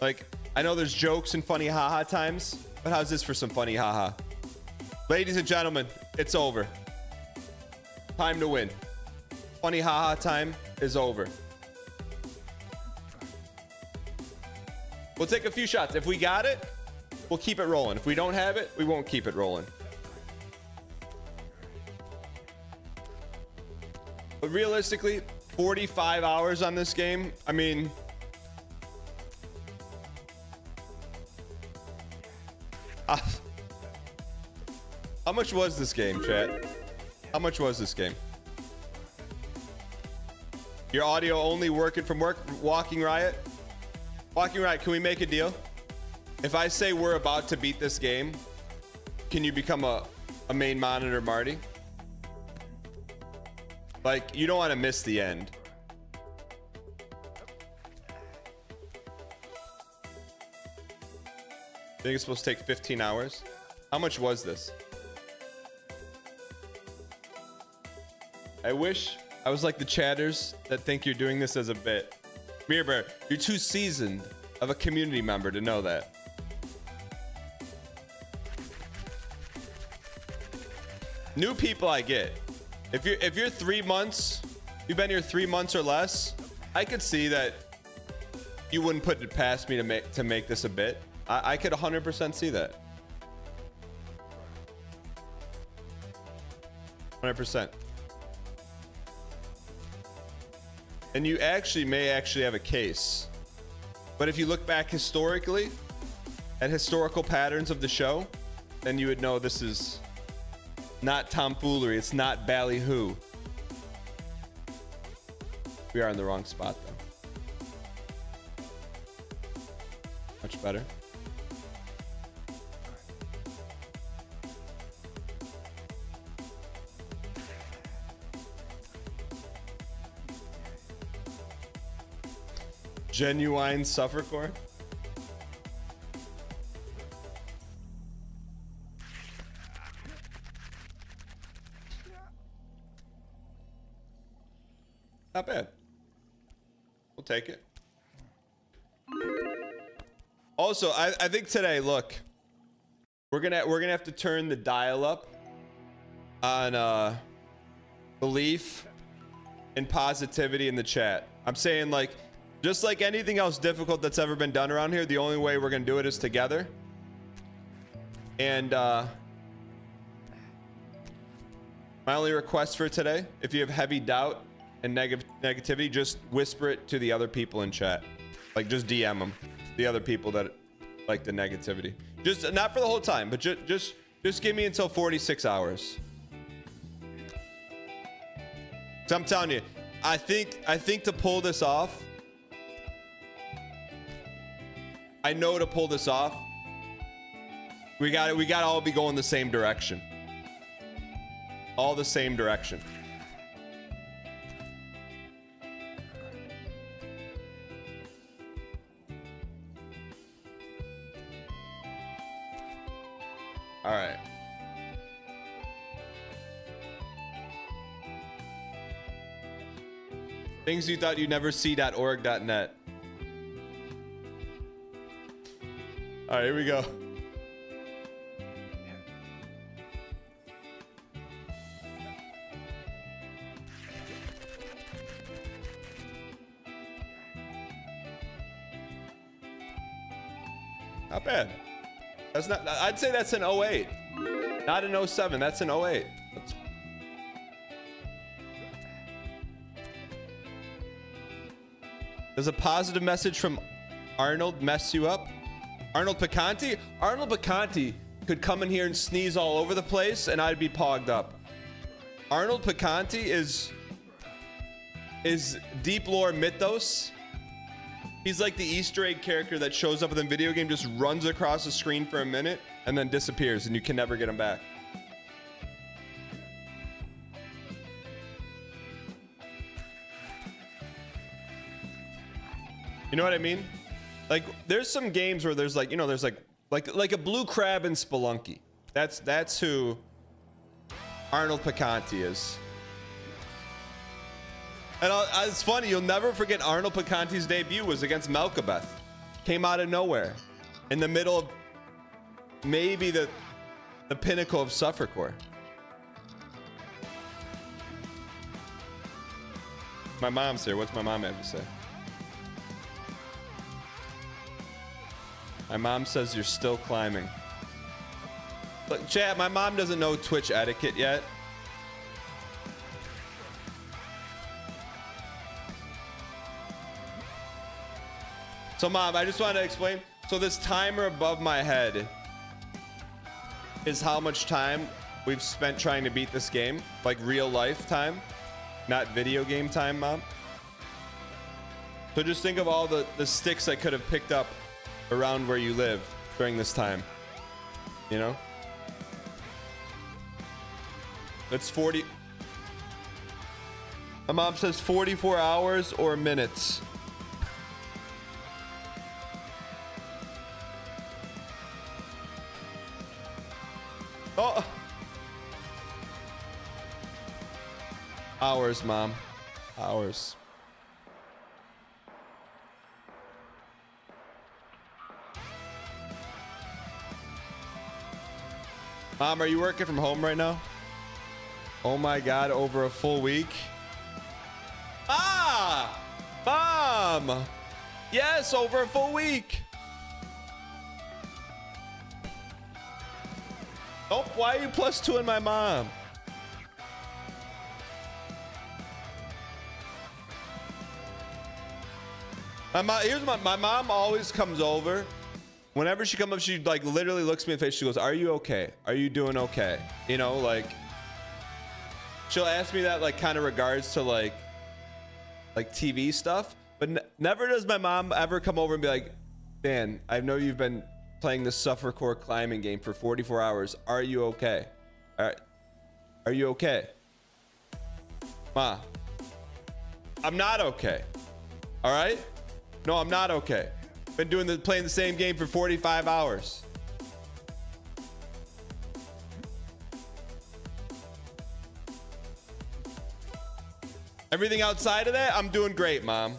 Like, I know there's jokes and funny haha times, but how's this for some funny haha? Ladies and gentlemen, it's over. Time to win. Funny haha time is over. We'll take a few shots. If we got it, we'll keep it rolling. If we don't have it, we won't keep it rolling. But realistically, 45 hours on this game. I mean, how much was this game, chat? How much was this game? Your audio only working from work, Walking Riot? Walking Riot, can we make a deal? If I say we're about to beat this game, can you become a main monitor, Marty? Like, you don't want to miss the end. I think it's supposed to take 15 hours. How much was this? I wish I was like the chatters that think you're doing this as a bit. Mirror Bear, you're too seasoned of a community member to know that. New people I get. If you're 3 months, you've been here 3 months or less, I could see that you wouldn't put it past me to make this a bit. I could 100% see that. 100%. And you actually may actually have a case. But if you look back historically at historical patterns of the show, then you would know this is not tomfoolery. It's not ballyhoo. We are in the wrong spot, though. Much better. Genuine suffercore. Not bad. We'll take it. Also, I think today, look, we're gonna have to turn the dial up on belief and positivity in the chat. I'm saying, like, just like anything else difficult that's ever been done around here, the only way we're gonna do it is together. And my only request for today, if you have heavy doubt and negativity, just whisper it to the other people in chat. Like, just DM them, the other people that like the negativity. Just not for the whole time, but just give me until 46 hours. So I'm telling you, I think to pull this off, I know to pull this off, we gotta all be going the same direction. All the same direction. All right. Things you thought you'd never see.org.net. All right, here we go. Not bad. That's not, I'd say that's an 08. Not an 07, that's an 08. Does a positive message from Arnold mess you up? Arnold Picanti? Arnold Picanti could come in here and sneeze all over the place and I'd be pogged up. Arnold Picanti is deep lore mythos. He's like the Easter egg character that shows up in the video game, just runs across the screen for a minute and then disappears and you can never get him back. You know what I mean? Like, there's some games where there's like, you know, there's like a blue crab in Spelunky. That's who Arnold Picanti is. And it's funny, you'll never forget Arnold Picanti's debut was against Melkabeth. came out of nowhere in the middle of maybe the pinnacle of Suffercore. My mom's here. What's my mom ever say? My mom says you're still climbing. Look, chat, my mom doesn't know Twitch etiquette yet. So mom, I just wanted to explain. So this timer above my head is how much time we've spent trying to beat this game. Like real life time, not video game time, mom. So just think of all the sticks I could have picked up around where you live during this time, you know? That's 40. My mom says 44 hours or minutes. Oh. Hours, mom. Hours. Mom, are you working from home right now? Oh my God, over a full week. Ah, mom. Yes, over a full week. Oh, why are you +2 in my mom? My mom, here's my mom always comes over. Whenever she comes up, she like literally looks me in the face. She goes, "Are you okay? Are you doing okay?" You know, like, she'll ask me that, like, kind of regards to, like TV stuff. But never does my mom ever come over and be like, "Dan, I know you've been playing this Suffercore climbing game for 44 hours. Are you okay? Are you okay?" Ma, I'm not okay. All right? No, I'm not okay. Been doing playing the same game for 45 hours. Everything outside of that, I'm doing great, mom.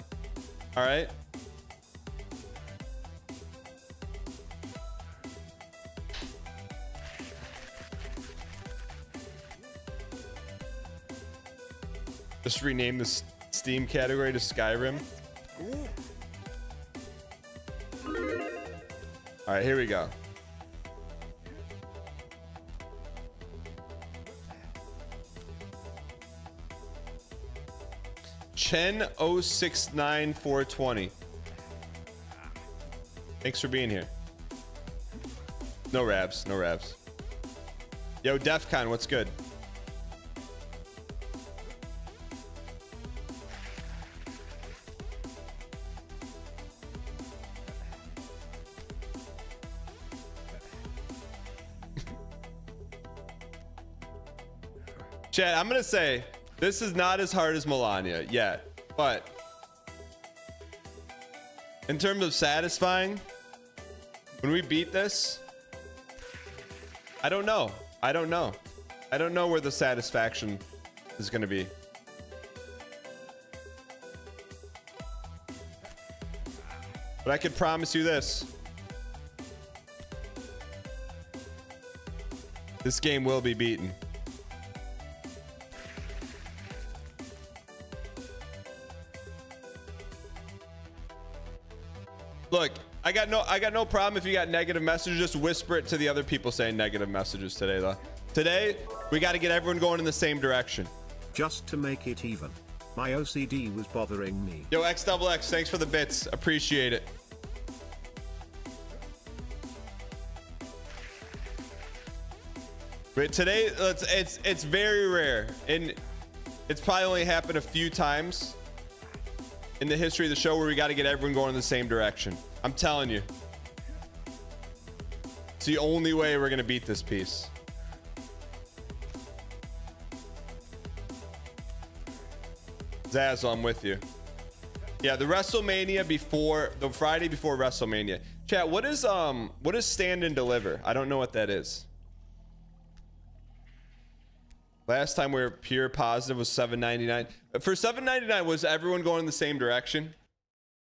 All right. Just rename this Steam category to Skyrim. All right, here we go. Chen 069420. Thanks for being here. No rabs, no rabs. Yo, DefCon, what's good? Chat, I'm gonna say, this is not as hard as Melania yet, but in terms of satisfying, when we beat this, I don't know. I don't know. I don't know where the satisfaction is going to be. But I can promise you this. This game will be beaten. Look, I got no problem if you got negative messages. Just whisper it to the other people saying negative messages today, though. Today, we got to get everyone going in the same direction. Just to make it even. My OCD was bothering me. Yo, XXX, thanks for the bits. Appreciate it. But today, it's very rare, and it's probably only happened a few times in the history of the show where we got to get everyone going in the same direction. I'm telling you, it's the only way we're gonna beat this piece. Zazzle, I'm with you. Yeah, the WrestleMania before, the Friday before WrestleMania. Chat, what is Stand and Deliver? I don't know what that is. Last time we were pure positive was $7.99. For $7.99, was everyone going in the same direction?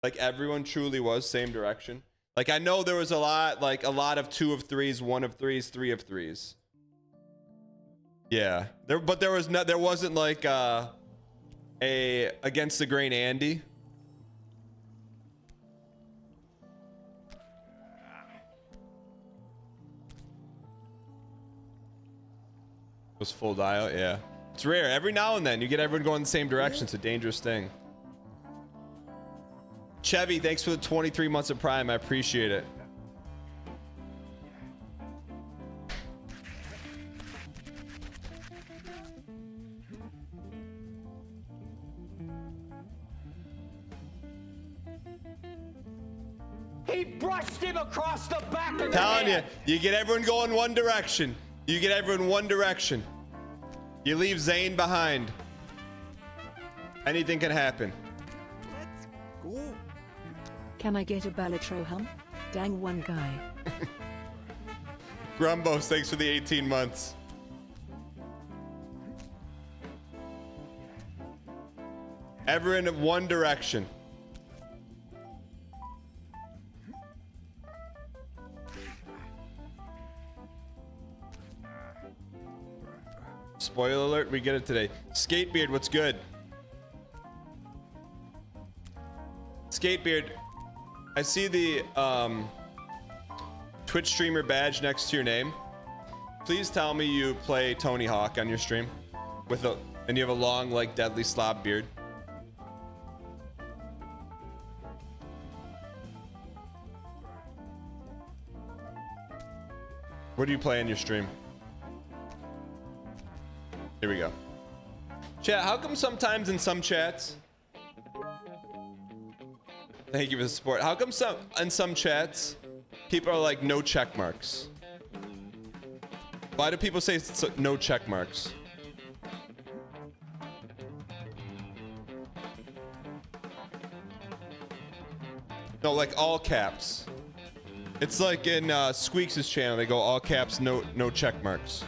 Like everyone truly was same direction? Like, I know there was a lot, like a lot of 2 of 3s, 1 of 3s, 3 of 3s. Yeah, there, but there was not, there wasn't like a against the grain Andy. It was full dial, yeah. It's rare. Every now and then you get everyone going the same direction. It's a dangerous thing. Chevy, thanks for the 23 months of Prime. I appreciate it. He brushed him across the back of the head. Telling you, you get everyone going one direction. You get everyone one direction. You leave Zane behind. Anything can happen. Let's go. Can I get a Balatro hum? Dang one guy. Grumbos, thanks for the 18 months. Everyone in one direction. Spoiler alert, we get it today. Skatebeard, what's good? Skatebeard, I see the Twitch streamer badge next to your name. Please tell me you play Tony Hawk on your stream with a, and you have a long, like, deadly slob beard. What do you play on your stream? Here we go. Chat, how come sometimes in some chats... Thank you for the support. How come some in some chats, people are like, no check marks? Why do people say no check marks? No, like all caps. It's like in Squeaks' channel, they go all caps, no check marks.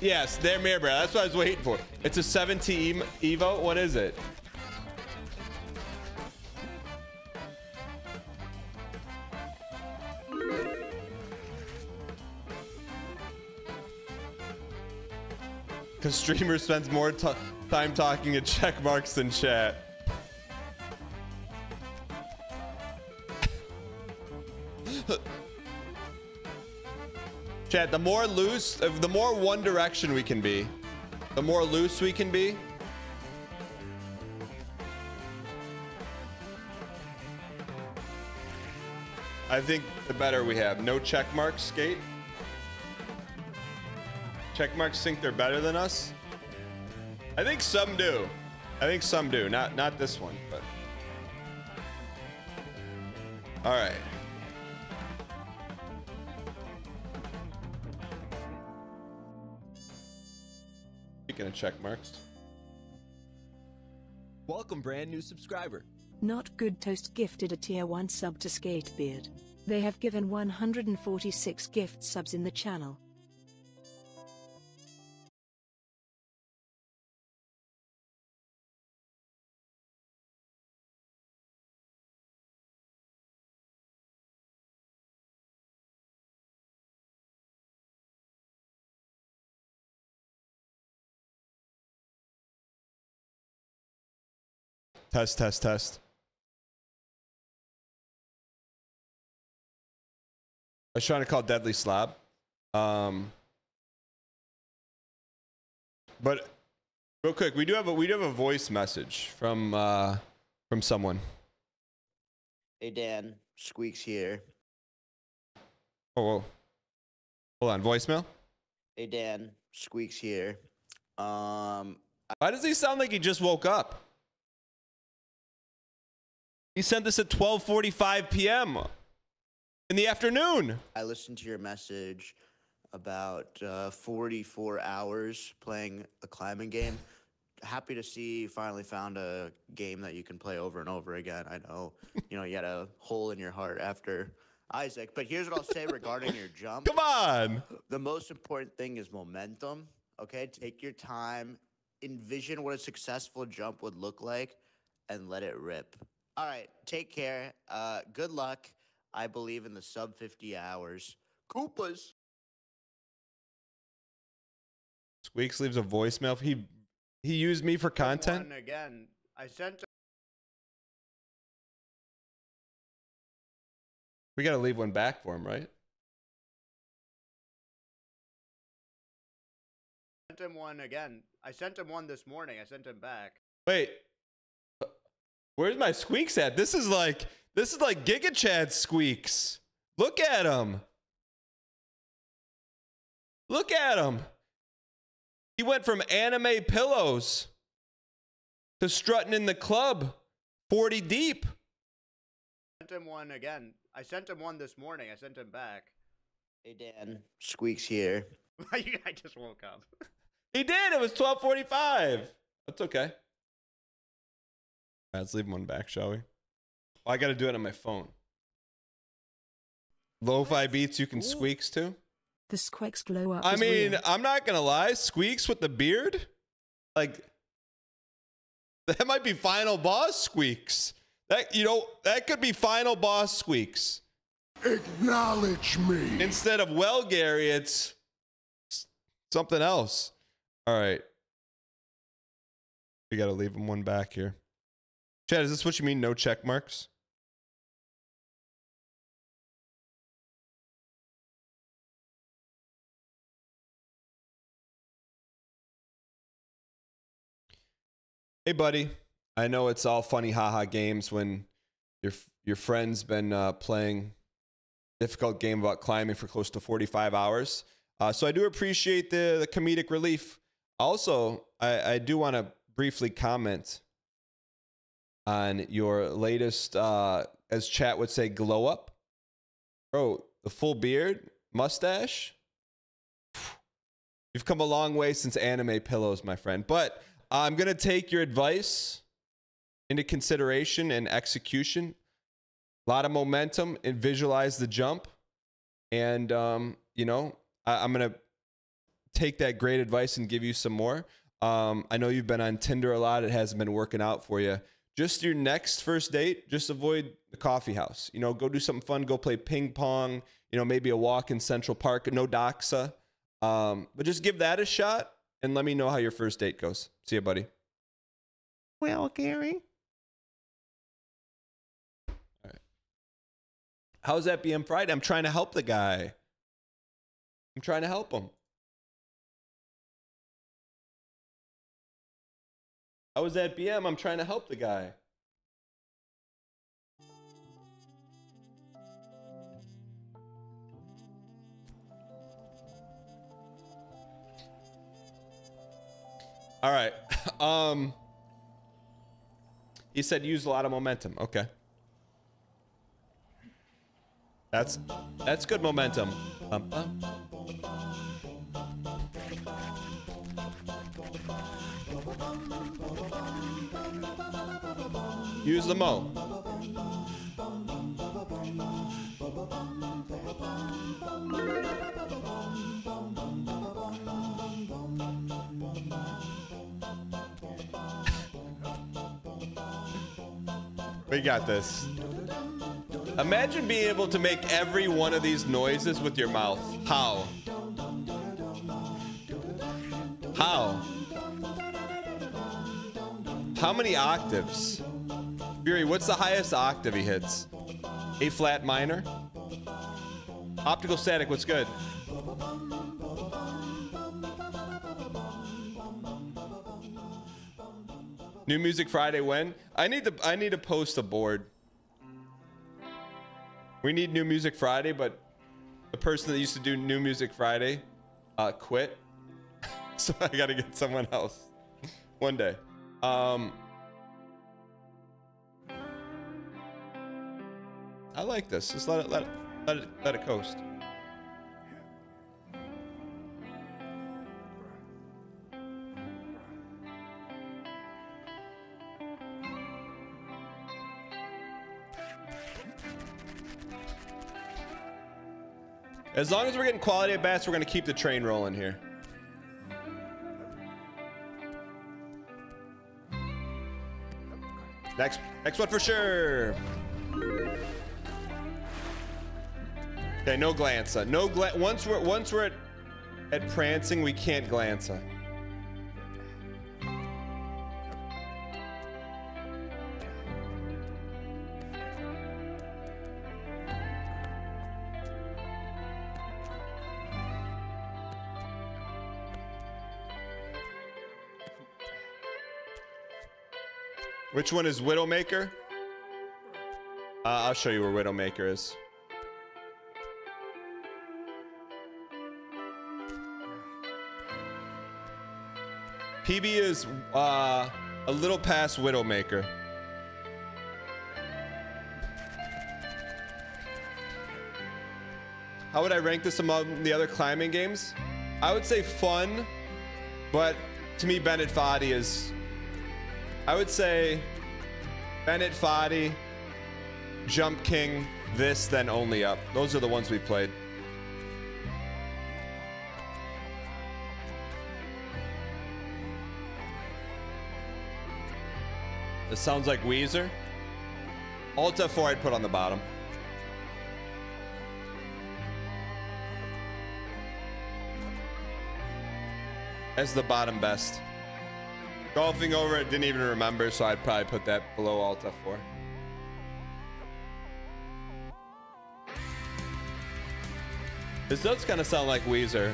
Yes, they're Mirror Bear. That's what I was waiting for. It's a 17 Evo. What is it? Because streamer spends more time talking to check marks than chat. Chat, the more loose, the more one direction we can be, the more loose we can be. I think the better we have. No check marks, Skate. Check marks think they're better than us? I think some do. I think some do. Not this one, but. All right. Gonna check marks. Welcome, brand new subscriber. Not Good Toast gifted a tier 1 sub to Skatebeard. They have given 146 gift subs in the channel. Test, test, test. I was trying to call Deadly Slab. But real quick, we do have a voice message from someone. Hey Dan, Squeaks here. Oh, whoa. Hold on, voicemail? Hey Dan, Squeaks here. Why does he sound like he just woke up? He sent this at 12:45 p.m. in the afternoon. I listened to your message about 44 hours playing a climbing game. Happy to see you finally found a game that you can play over and over again. I know, you know, you had a hole in your heart after Isaac, but here's what I'll say regarding your jump. Come on. The most important thing is momentum. Okay, take your time envision what a successful jump would look like and let it rip. All right, take care. Good luck. I believe in the sub 50 hours. Koopas. Squeaks leaves a voicemail. He used me for content. Again, I sent. We gotta leave one back for him, right? Sent him one again. I sent him one this morning. I sent him back. Wait, where's my Squeaks at? This is like Giga Chad Squeaks. Look at him. Look at him. He went from anime pillows to strutting in the club, 40 deep. I sent him one again. I sent him one this morning. I sent him back. Hey, Dan. Squeaks here. I just woke up. He did. It was 12:45. That's okay. All right, let's leave one back, shall we? Oh, I got to do it on my phone. Lo-fi beats you can Squeaks to. The Squeaks glow up. I mean, real. I'm not gonna lie, Squeaks with the beard, like that might be final boss Squeaks. That, you know, that could be final boss Squeaks. Acknowledge me. Instead of well Gary, it's something else. All right, we gotta leave him one back here. Chad, is this what you mean? No check marks. Hey, buddy. I know it's all funny haha games when your friend's been playing a difficult game about climbing for close to 45 hours. So I do appreciate the comedic relief. Also, I do want to briefly comment on your latest, as chat would say, glow up. Bro, the full beard, mustache. You've come a long way since anime pillows, my friend. But I'm going to take your advice into consideration and execution. A lot of momentum and visualize the jump. And, you know, I'm going to take that great advice and give you some more. I know you've been on Tinder a lot. It hasn't been working out for you. Just your next first date, just avoid the coffee house. You know, go do something fun. Go play ping pong. You know, maybe a walk in Central Park. No doxa. But just give that a shot. And let me know how your first date goes. See you, buddy. Well, Gary. All right. How's that BM Friday? I'm trying to help the guy. I'm trying to help him. How was that BM? I'm trying to help the guy. All right. He said use a lot of momentum. Okay. That's good momentum. Use the mo. We got this. Imagine being able to make every one of these noises with your mouth. How? How? How many octaves? Fury, what's the highest octave he hits? A flat minor? Optical Static, what's good? New Music Friday when? I need to post a board. We need New Music Friday, but the person that used to do New Music Friday quit. So I gotta get someone else one day. I like this. Just let it coast. As long as we're getting quality at bats, we're going to keep the train rolling here. Next one for sure. Okay, no Glanza. No Glanza. Once we're at prancing, we can't Glanza. Which one is Widowmaker? I'll show you where Widowmaker is. PB is a little past Widowmaker. How would I rank this among the other climbing games? I would say fun, but to me, Bennett Foddy is... I would say Bennett Foddy, Jump King, this, then Only Up. Those are the ones we played. This sounds like Weezer. Alt F4 I'd put on the bottom. As the bottom best. Golfing Over It, didn't even remember, so I'd probably put that below Alt F4. This does kind of sound like Weezer.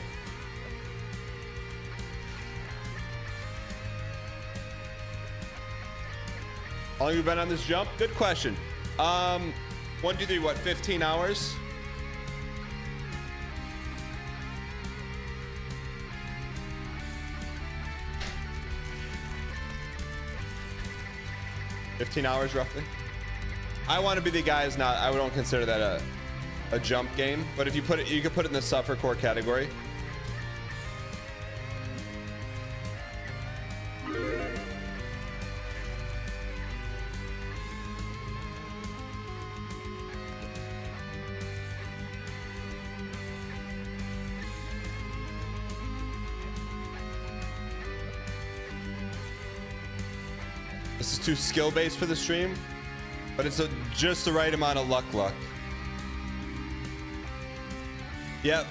How long have you been on this jump? Good question. 1, 2, 3, what, 15 hours? roughly. I want to be the guy is not. I don't consider that a jump game, but if you put it, you could put it in the suffercore category. Too skill-based for the stream, but it's just the right amount of luck. Yep.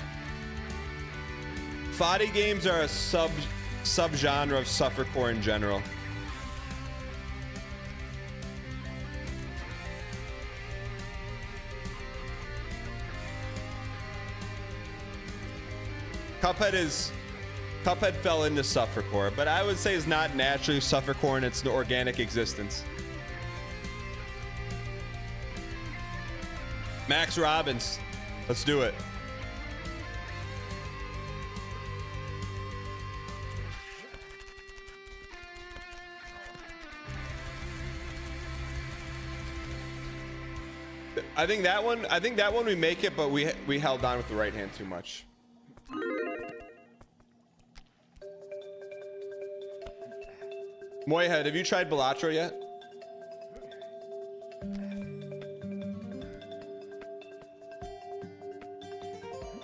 Foddy games are a subgenre of suffercore in general. Cuphead fell into suffercore, but I would say it's not naturally suffercore in its organic existence. Max Robbins, let's do it. I think that one we make it, but we held on with the right hand too much. Moyhead, have you tried Bellatro yet?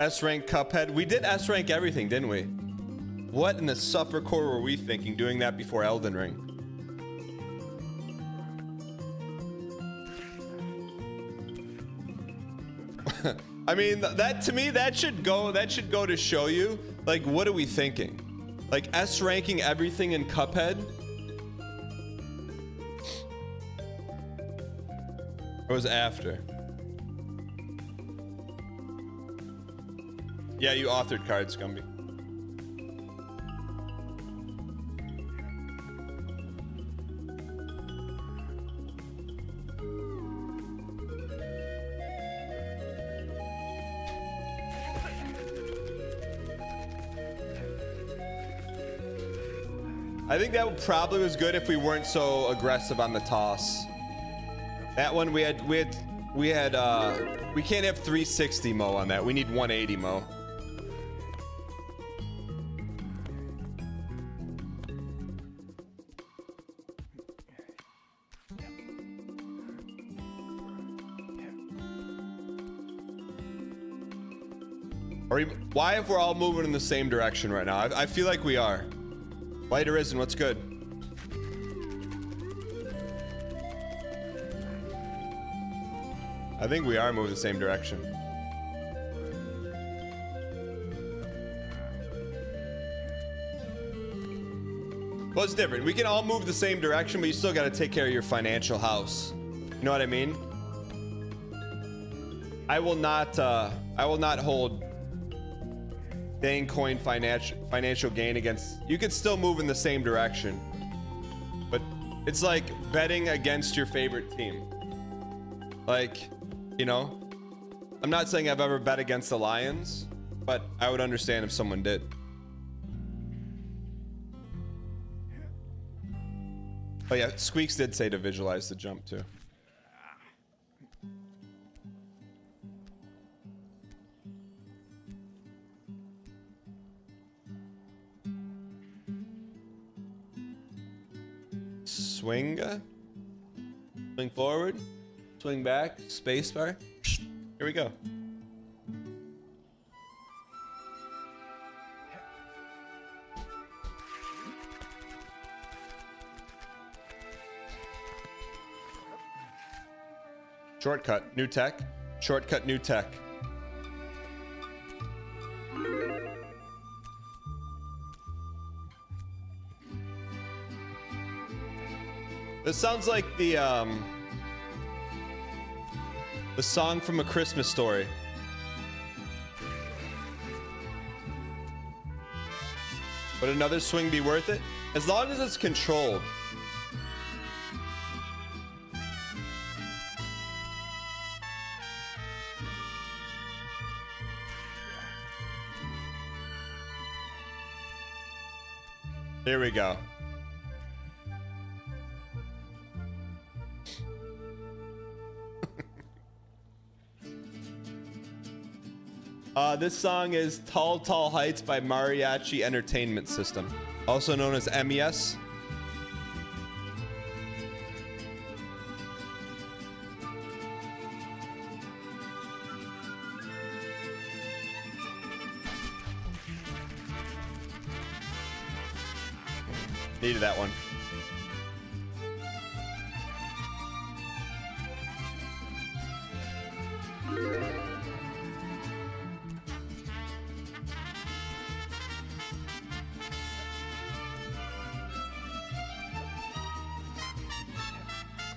S-rank Cuphead. We did S-rank everything, didn't we? What in the suffercore were we thinking doing that before Elden Ring? I mean, that to me, that should go to show you, like, what are we thinking? Like, S-ranking everything in Cuphead? It was after. Yeah, you authored cards, Gumby. I think that probably was good if we weren't so aggressive on the toss. That one we can't have 360 mo on that. We need 180 mo. Or even, why if we're all moving in the same direction right now? I feel like we are. Light Arisen, what's good? I think we are moving the same direction. Well, it's different. We can all move the same direction, but you still gotta take care of your financial house. You know what I mean? I will not hold dang coin financial gain against. You could still move in the same direction, but it's like betting against your favorite team. Like, you know, I'm not saying I've ever bet against the Lions, but I would understand if someone did. Oh yeah, Squeaks did say to visualize the jump too. Swing. Swing forward. Swing back. Space bar. Here we go. Shortcut, new tech. Shortcut, new tech. This sounds like the song from A Christmas Story. Would another swing be worth it? As long as it's controlled. Here we go. This song is Tall Tall Heights by Mariachi Entertainment System, also known as MES. Needed that one.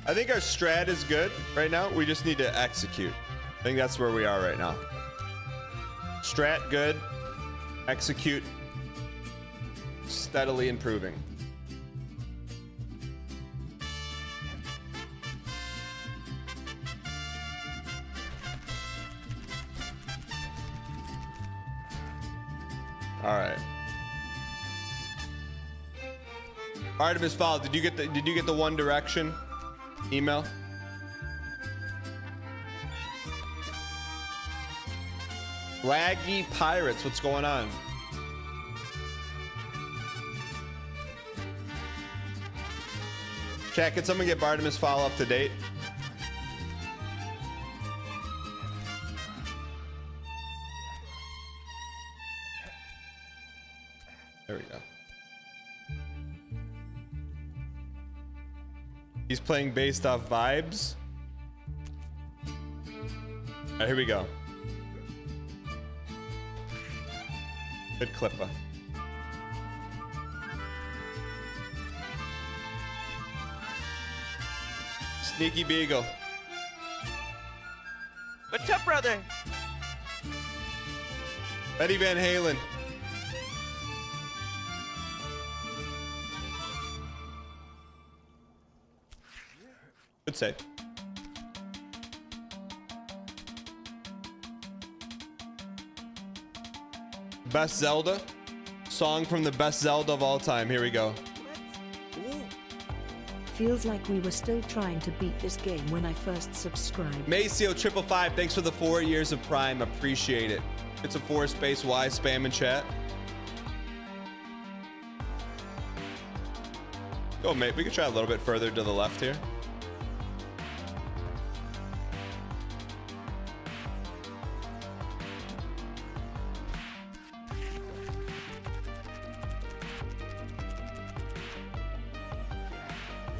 I think our strat is good right now. We just need to execute. I think that's where we are right now. Strat good. Execute steadily improving. All right. Artemis Fowl, did you get the One Direction email? Laggy Pirates, what's going on? Chat, can someone get Bartimus Fowl up to date? There we go. He's playing based off vibes. All right, here we go. Good clipper. Sneaky Beagle. What's up, brother? Eddie Van Halen. Good save. Best Zelda. Song from the best Zelda of all time. Here we go. Feels like we were still trying to beat this game when I first subscribed. Maceo555, thanks for the 4 years of Prime. Appreciate it. It's a 4 space Y spam in chat. Go, mate. We could try a little bit further to the left here.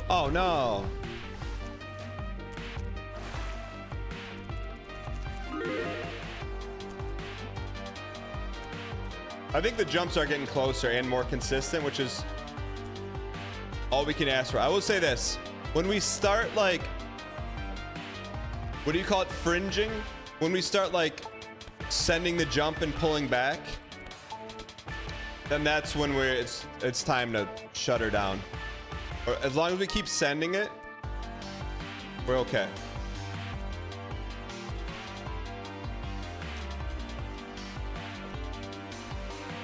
Oh no. I think the jumps are getting closer and more consistent, which is all we can ask for. I will say this. When we start, like, what do you call it? Fringing? When we start, like, sending the jump and pulling back, then that's when we're, it's time to shut her down. Or as long as we keep sending it, we're okay.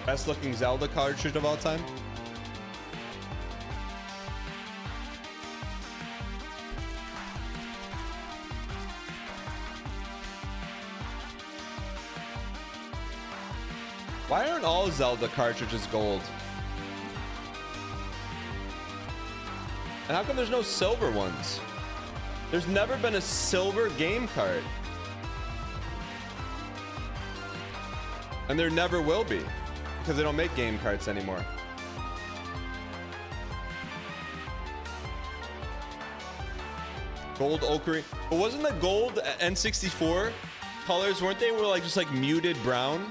Best looking Zelda cartridge of all time. Why aren't all Zelda cartridges gold? And how come there's no silver ones? There's never been a silver game card. And there never will be. Because they don't make game cards anymore. Gold ochre. But wasn't the gold N64 colors, weren't they, were like just like muted brown?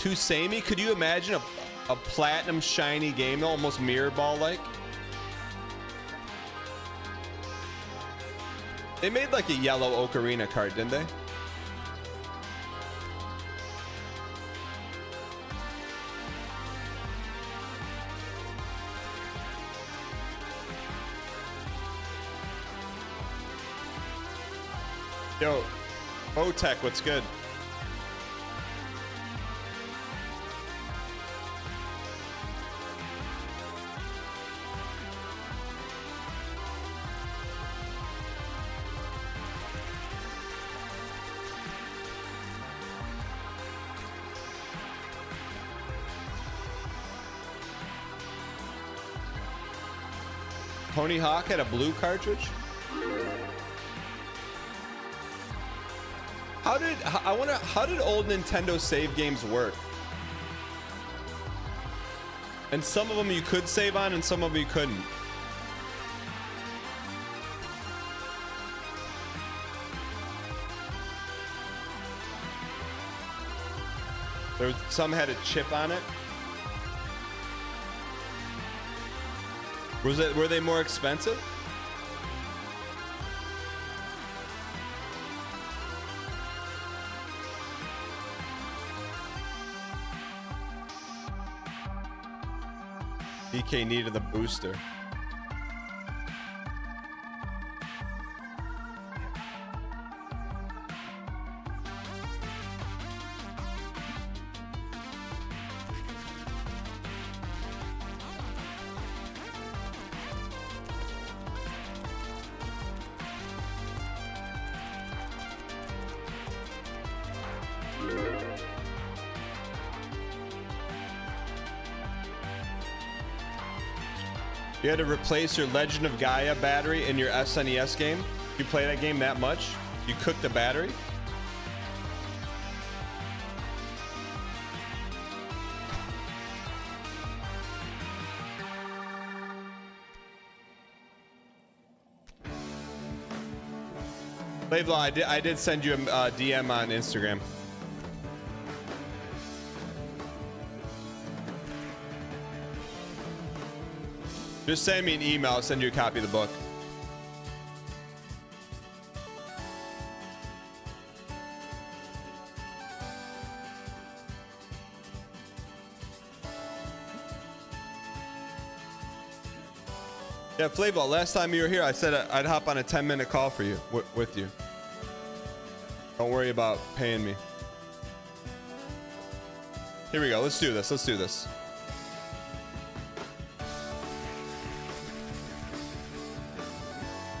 Too samey? Could you imagine a platinum shiny game, almost mirror ball like? They made like a yellow ocarina card, didn't they? Yo, Botech, what's good? Tony Hawk had a blue cartridge? How did old Nintendo save games work? And some of them you could save on and some of them you couldn't. There was, some had a chip on it. Was it, were they more expensive? DK needed the booster. You had to replace your Legend of Gaia battery in your SNES game. You play that game that much? You cook the battery? Lavla, I did send you a DM on Instagram. Just send me an email, I'll send you a copy of the book. Yeah, Flavol, last time you were here, I said I'd hop on a 10-minute call for you, with you. Don't worry about paying me. Here we go, let's do this, let's do this.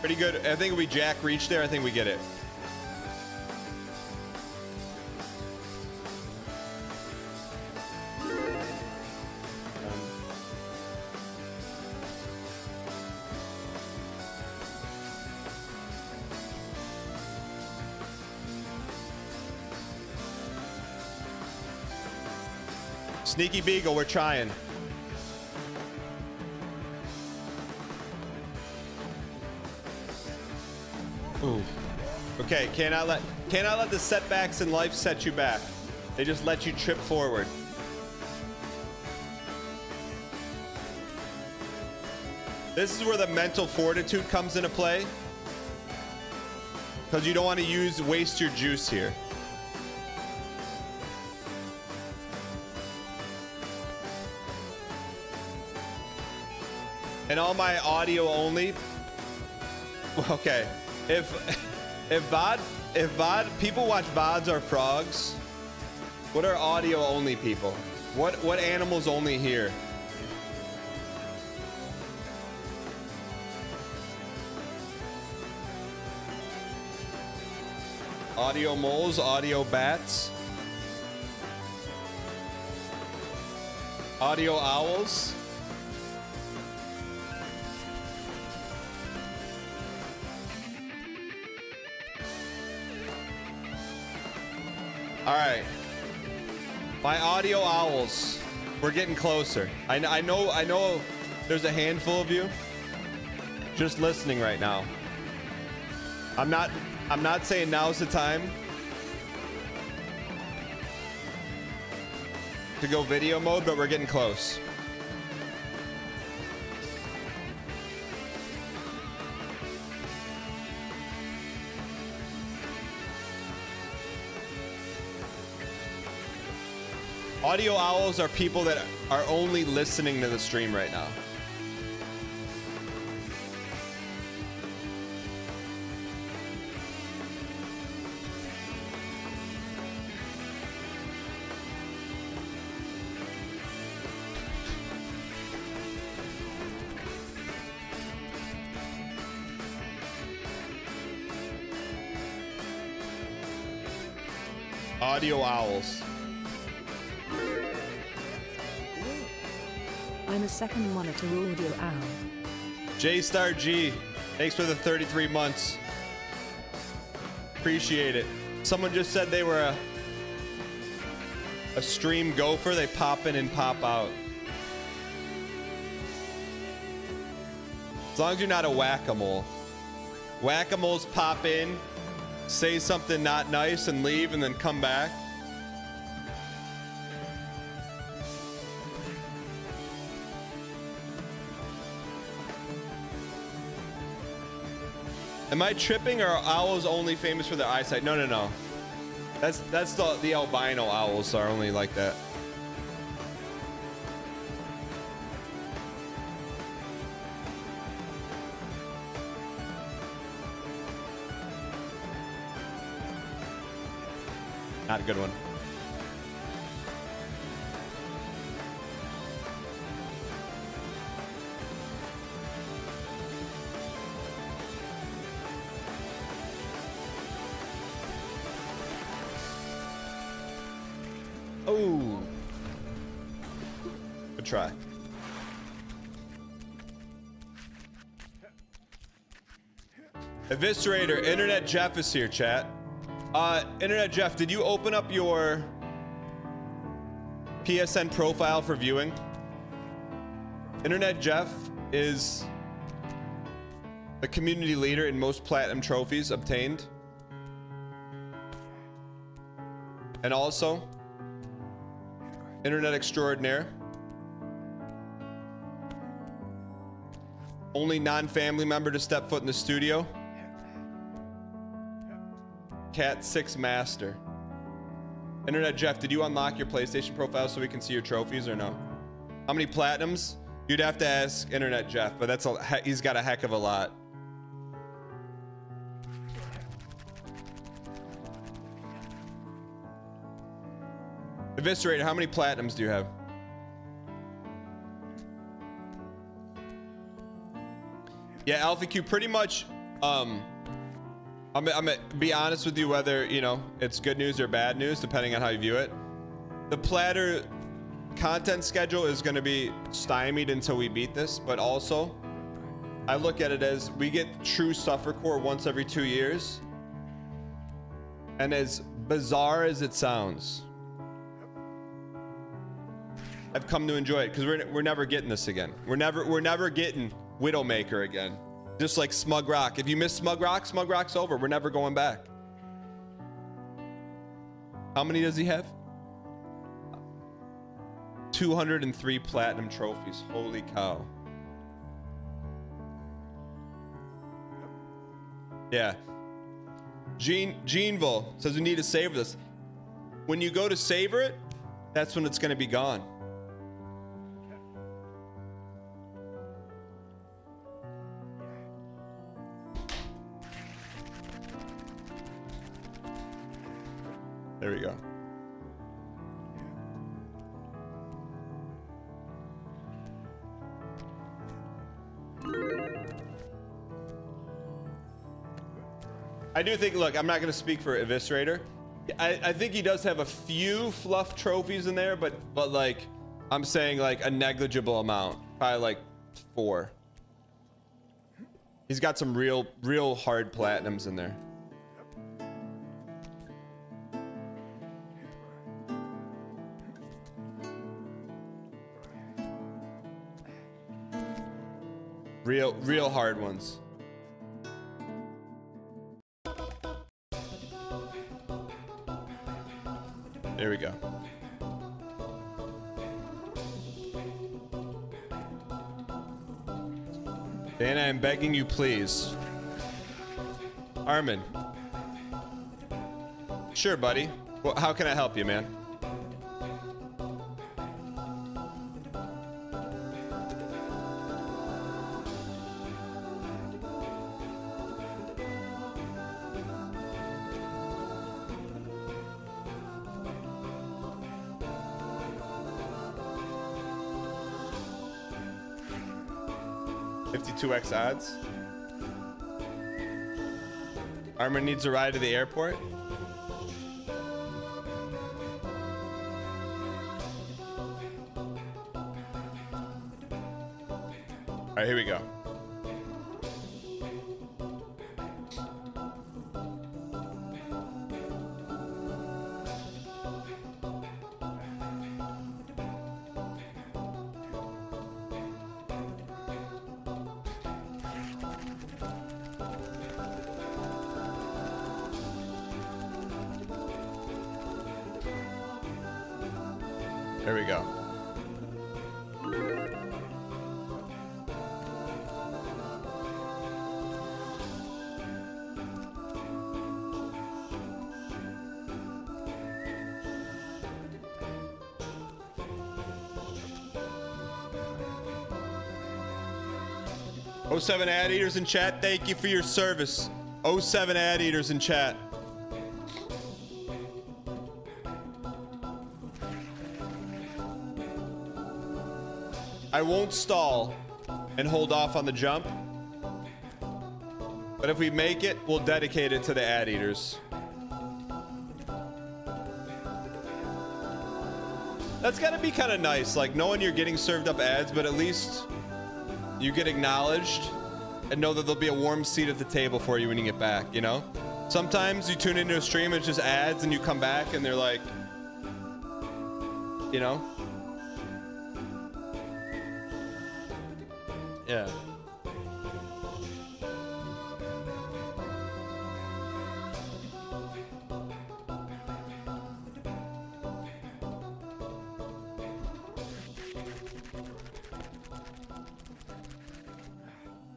Pretty good. I think if we jack reach there, I think we get it. Sneaky Beagle, we're trying. Ooh. Okay, cannot let the setbacks in life set you back. They just let you trip forward. This is where the mental fortitude comes into play, because you don't want to waste your juice here. And all my audio only. Okay, if VOD people watch VODs are frogs, what are audio only people? What animals only hear? Audio moles, audio bats, audio owls. All right, my audio owls, we're getting closer. I know there's a handful of you just listening right now. I'm not saying now's the time to go video mode, but we're getting close. Audio owls are people that are only listening to the stream right now. Audio owls. I'm a second monitor audio owl. J Star G, thanks for the 33 months. Appreciate it. Someone just said they were a stream gopher. They pop in and pop out. As long as you're not a whack-a-mole. Whack-a-moles pop in, say something not nice and leave, and then come back. Am I tripping, or are owls only famous for their eyesight? No, no, no. That's the albino owls are only like that. Not a good one. Oh, good try. Eviscerator, Internet Jeff is here, chat. Internet Jeff, did you open up your PSN profile for viewing? Internet Jeff is the community leader in most platinum trophies obtained. And also, Internet Extraordinaire. Only non-family member to step foot in the studio. Cat 6 Master. Internet Jeff, did you unlock your PlayStation profile so we can see your trophies or no? How many platinums? You'd have to ask Internet Jeff, but that's a, he's got a heck of a lot. Eviscerator, how many platinums do you have? Yeah, AlphaQ, pretty much, I'm gonna be honest with you, whether, you know, it's good news or bad news, depending on how you view it. The platter content schedule is gonna be stymied until we beat this, but also, I look at it as we get true Suffercore once every 2 years. And as bizarre as it sounds, I've come to enjoy it, because we're never getting this again. We're never getting Widowmaker again. Just like Smug Rock. If you miss Smug Rock, Smug Rock's over. We're never going back. How many does he have? 203 platinum trophies. Holy cow. Yeah. Geneville says we need to save this. When you go to savor it, that's when it's going to be gone. There we go. I do think, look, I'm not going to speak for Eviscerator. I think he does have a few fluff trophies in there, but like, I'm saying like a negligible amount, probably like 4. He's got some real hard platinums in there. Real hard ones. There we go. Dana, I'm begging you, please. Armin. Sure, buddy. Well, how can I help you, man? Odds. Armor needs a ride to the airport. All right, here we go. O7 ad eaters in chat, thank you for your service. O7 ad eaters in chat. I won't stall and hold off on the jump, but if we make it, we'll dedicate it to the ad eaters. That's gotta be kind of nice, like knowing you're getting served up ads, but at least you get acknowledged and know that there'll be a warm seat at the table for you when you get back, you know? Sometimes you tune into a stream, it's just ads, and you come back and they're like, you know? Yeah.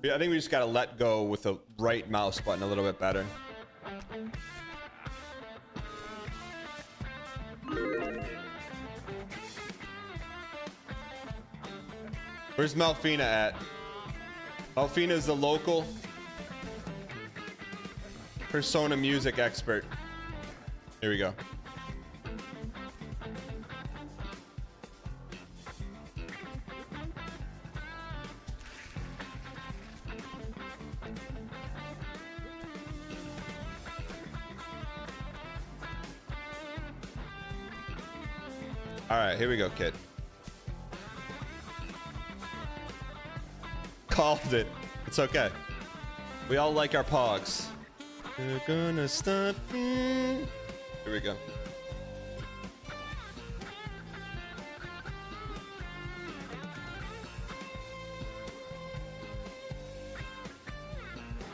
I think we just gotta let go with the right mouse button a little bit better. Where's Melfina at? Melfina is the local Persona music expert. Here we go. Here we go, kid. Called it. It's okay. We all like our pogs. You're gonna stop me. Here we go.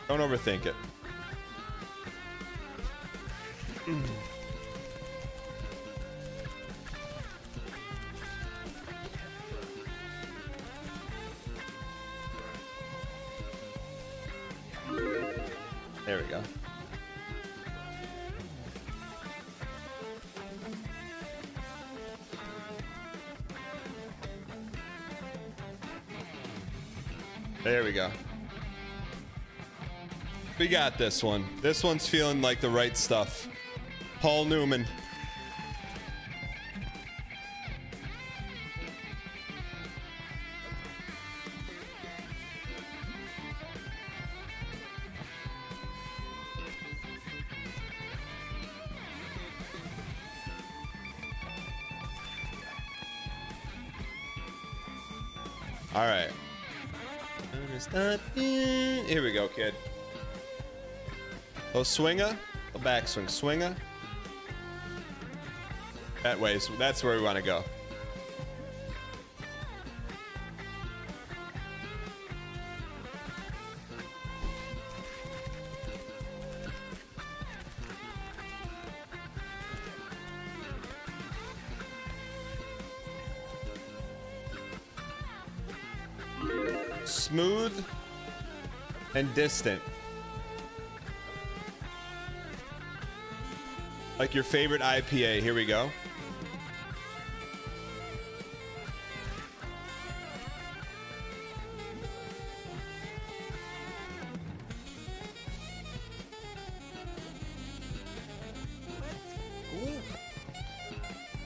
Don't overthink it. There we go. There we go. We got this one. This one's feeling like the right stuff. Paul Newman. All right. Here we go, kid. Low swinger, a backswing swinger. That way, that's where we want to go. Smooth and distant. Like your favorite IPA. Here we go.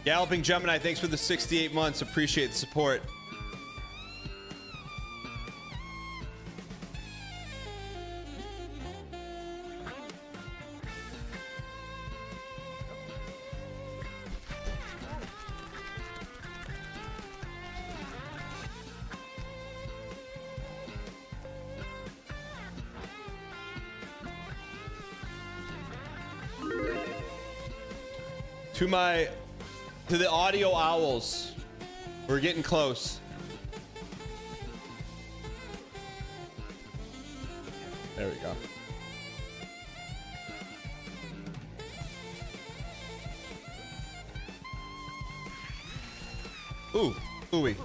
Galloping Gemini, thanks for the 68 months. Appreciate the support. To the audio owls. We're getting close. There we go. Ooh, ooey.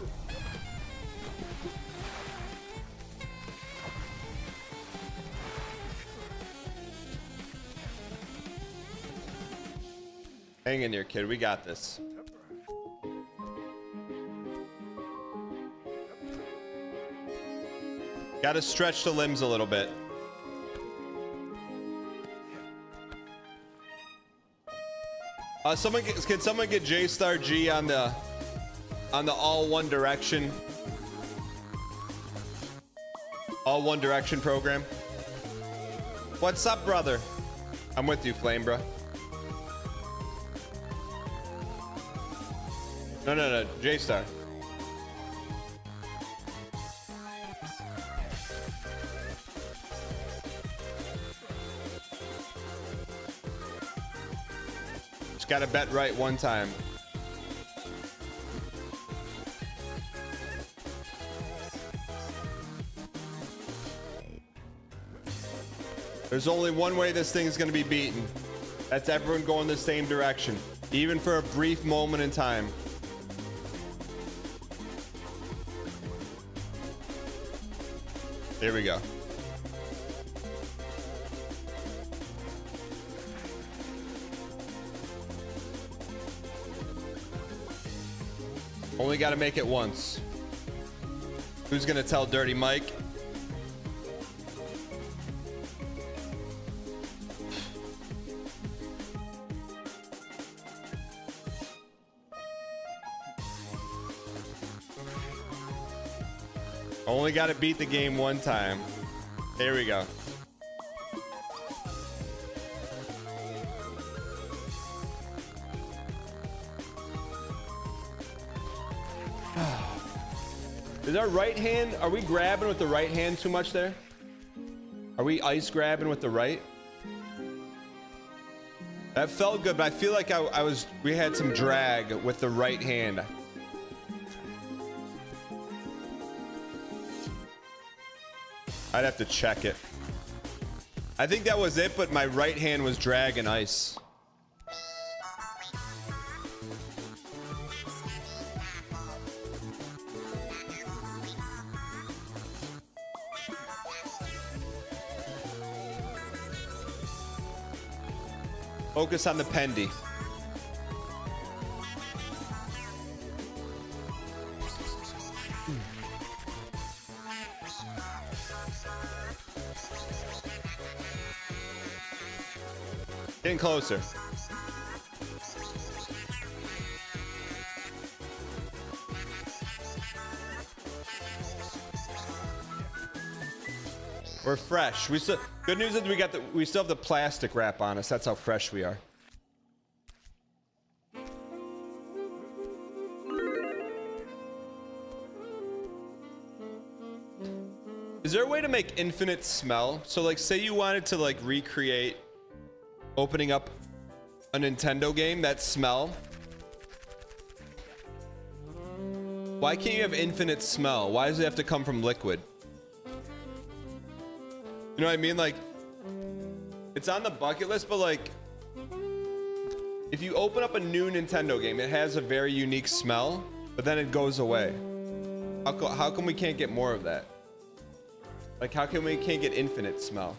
Hang in here, kid. We got this. Gotta stretch the limbs a little bit. Can someone get J Star G on the all One Direction? All One Direction program. What's up, brother? I'm with you, Flame, bro. No, no, no, J-Star. Just gotta bet right one time. There's only one way this thing's gonna be beaten. That's everyone going the same direction, even for a brief moment in time. Here we go. Only got to make it once. Who's going to tell Dirty Mike? Only got to beat the game one time. There we go. Is our right hand, are we grabbing with the right hand too much there? Are we ice grabbing with the right? That felt good, but I feel like we had some drag with the right hand. I'd have to check it. I think that was it, but my right hand was drag and ice. Focus on the pendy. Getting closer. We're fresh. We still. Good news is we got the. We still have the plastic wrap on us. That's how fresh we are. Is there a way to make infinite smell? So, like, say you wanted to like recreate opening up a Nintendo game, that smell. Why can't you have infinite smell? Why does it have to come from liquid? You know what I mean? Like, it's on the bucket list, but like, if you open up a new Nintendo game, it has a very unique smell, but then it goes away. How come we can't get more of that? Like, how come we can't get infinite smell?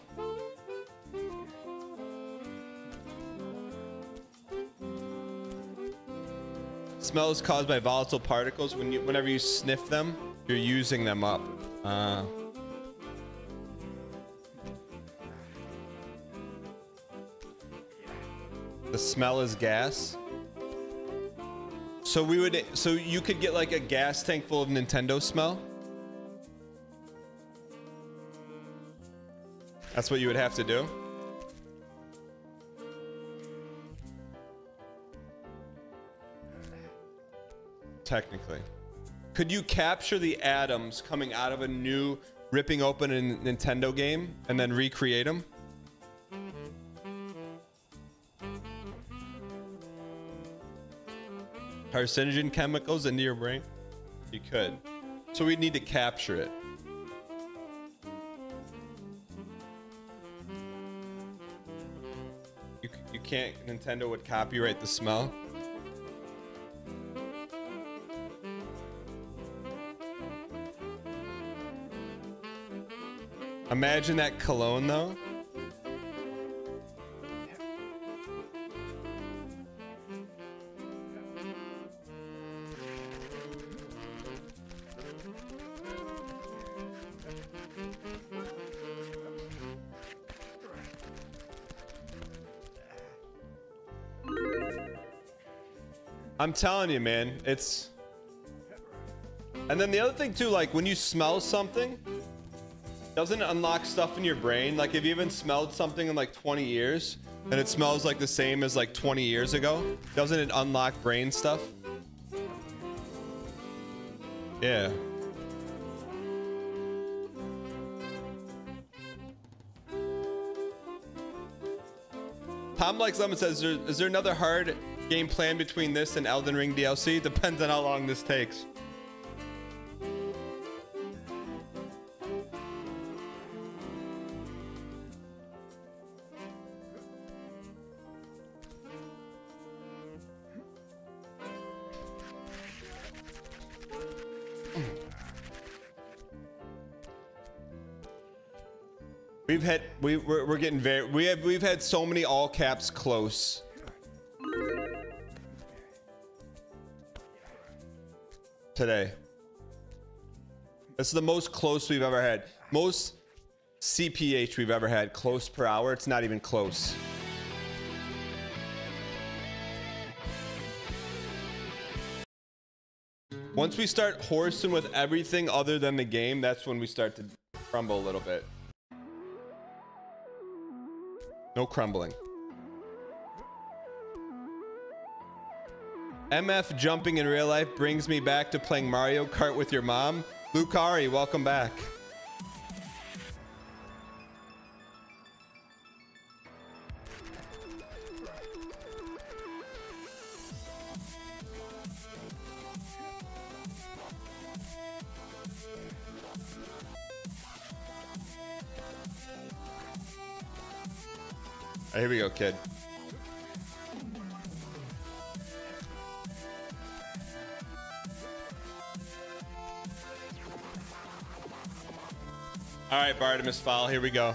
Smell is caused by volatile particles. Whenever you sniff them, you're using them up. The smell is gas. So we would, so you could get like a gas tank full of Nintendo smell. That's what you would have to do. Technically. Could you capture the atoms coming out of a new, ripping open a Nintendo game and then recreate them? Carcinogen chemicals into your brain? You could. So we'd need to capture it. You can't, Nintendo would copyright the smell. Imagine that cologne though. I'm telling you, man, it's... And then the other thing too, like when you smell something, doesn't it unlock stuff in your brain? Like if you haven't smelled something in like 20 years and it smells like the same as like 20 years ago, doesn't it unlock brain stuff? Yeah. Tom Likes Lemon says, is there another hard game plan between this and Elden Ring DLC? Depends on how long this takes. We've had, we're getting very, we've had so many all caps close. Today. That's the most close we've ever had. Most CPH we've ever had, close per hour. It's not even close. Once we start horsing with everything other than the game, that's when we start to crumble a little bit. No crumbling. MF jumping in real life brings me back to playing Mario Kart with your mom. Lucari, welcome back. right, here we go, kid. All right, Bartimus Fowl, here we go.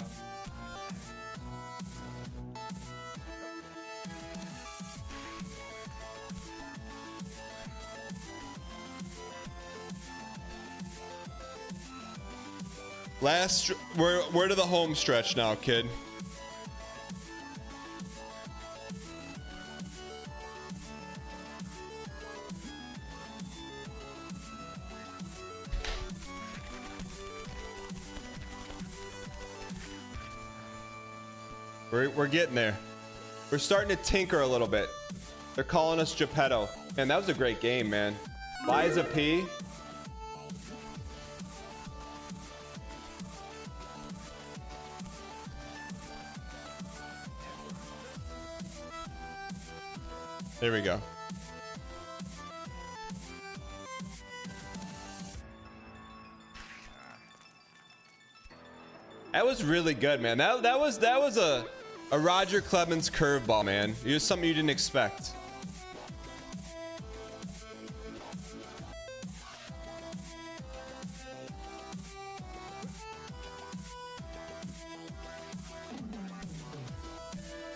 Last, we're to the home stretch now, kid. We're getting there. We're starting to tinker a little bit. They're calling us Geppetto. Man, that was a great game, man. Liza P. There we go. That was really good, man. That was a Roger Clemens curveball, man. It was something you didn't expect.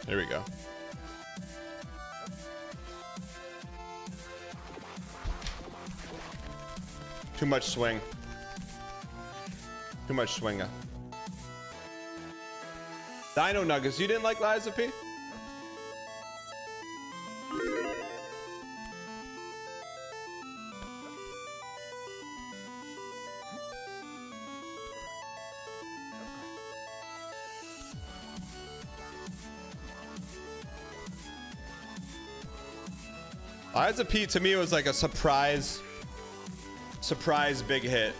There we go. Too much swing. Too much swinger. Dino Nuggets, you didn't like Liza P? Liza P to me was like a surprise big hit.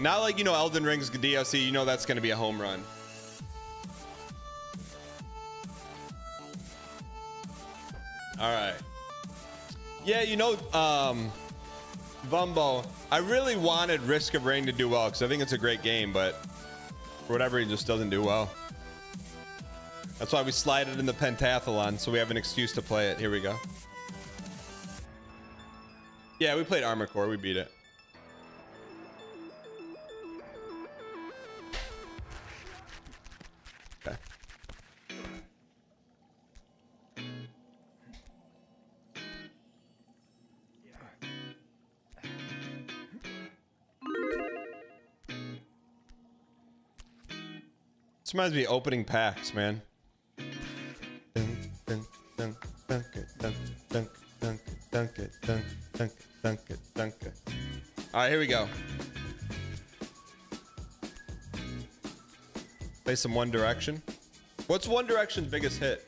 Not like, you know, Elden Ring's DLC, you know that's gonna be a home run. Alright. Yeah, you know, Vumbo, I really wanted Risk of Rain to do well because I think it's a great game, but for whatever reason, it just doesn't do well. That's why we slide it in the pentathlon, so we have an excuse to play it. Here we go. Yeah, we played Armor Core, we beat it. This reminds me of opening packs, man. Alright, here we go. Play some One Direction. What's One Direction's biggest hit?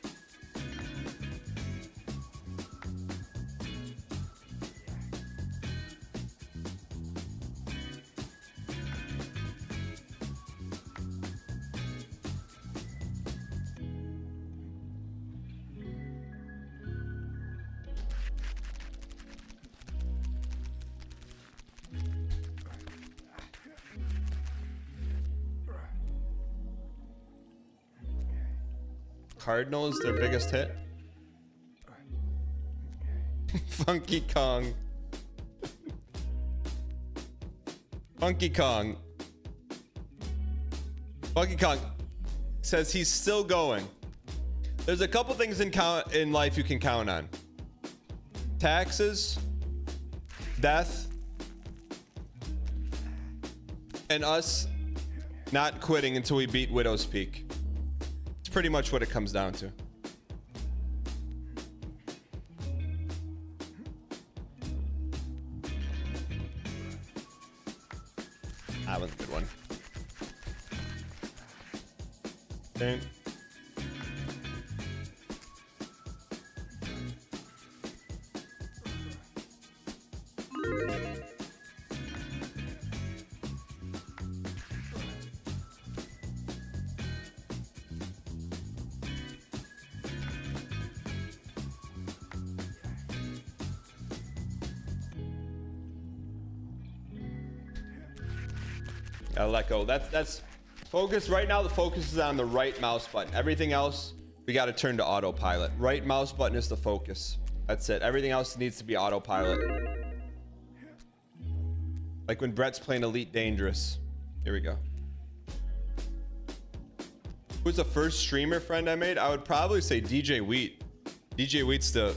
Cardinal is their biggest hit. Funky Kong. Funky Kong. Funky Kong says he's still going. There's a couple things in life you can count on. Taxes, death, and us not quitting until we beat Widow's Peak. Pretty much what it comes down to. That one's a good one. Dang. Let go. That's focus right now. The focus is on the right mouse button. Everything else We got to turn to autopilot. Right mouse button is the focus. That's it. Everything else needs to be autopilot. Like when Brett's playing Elite Dangerous. Here we go. Who's the first streamer friend I made? I would probably say DJ Wheat. DJ Wheat's the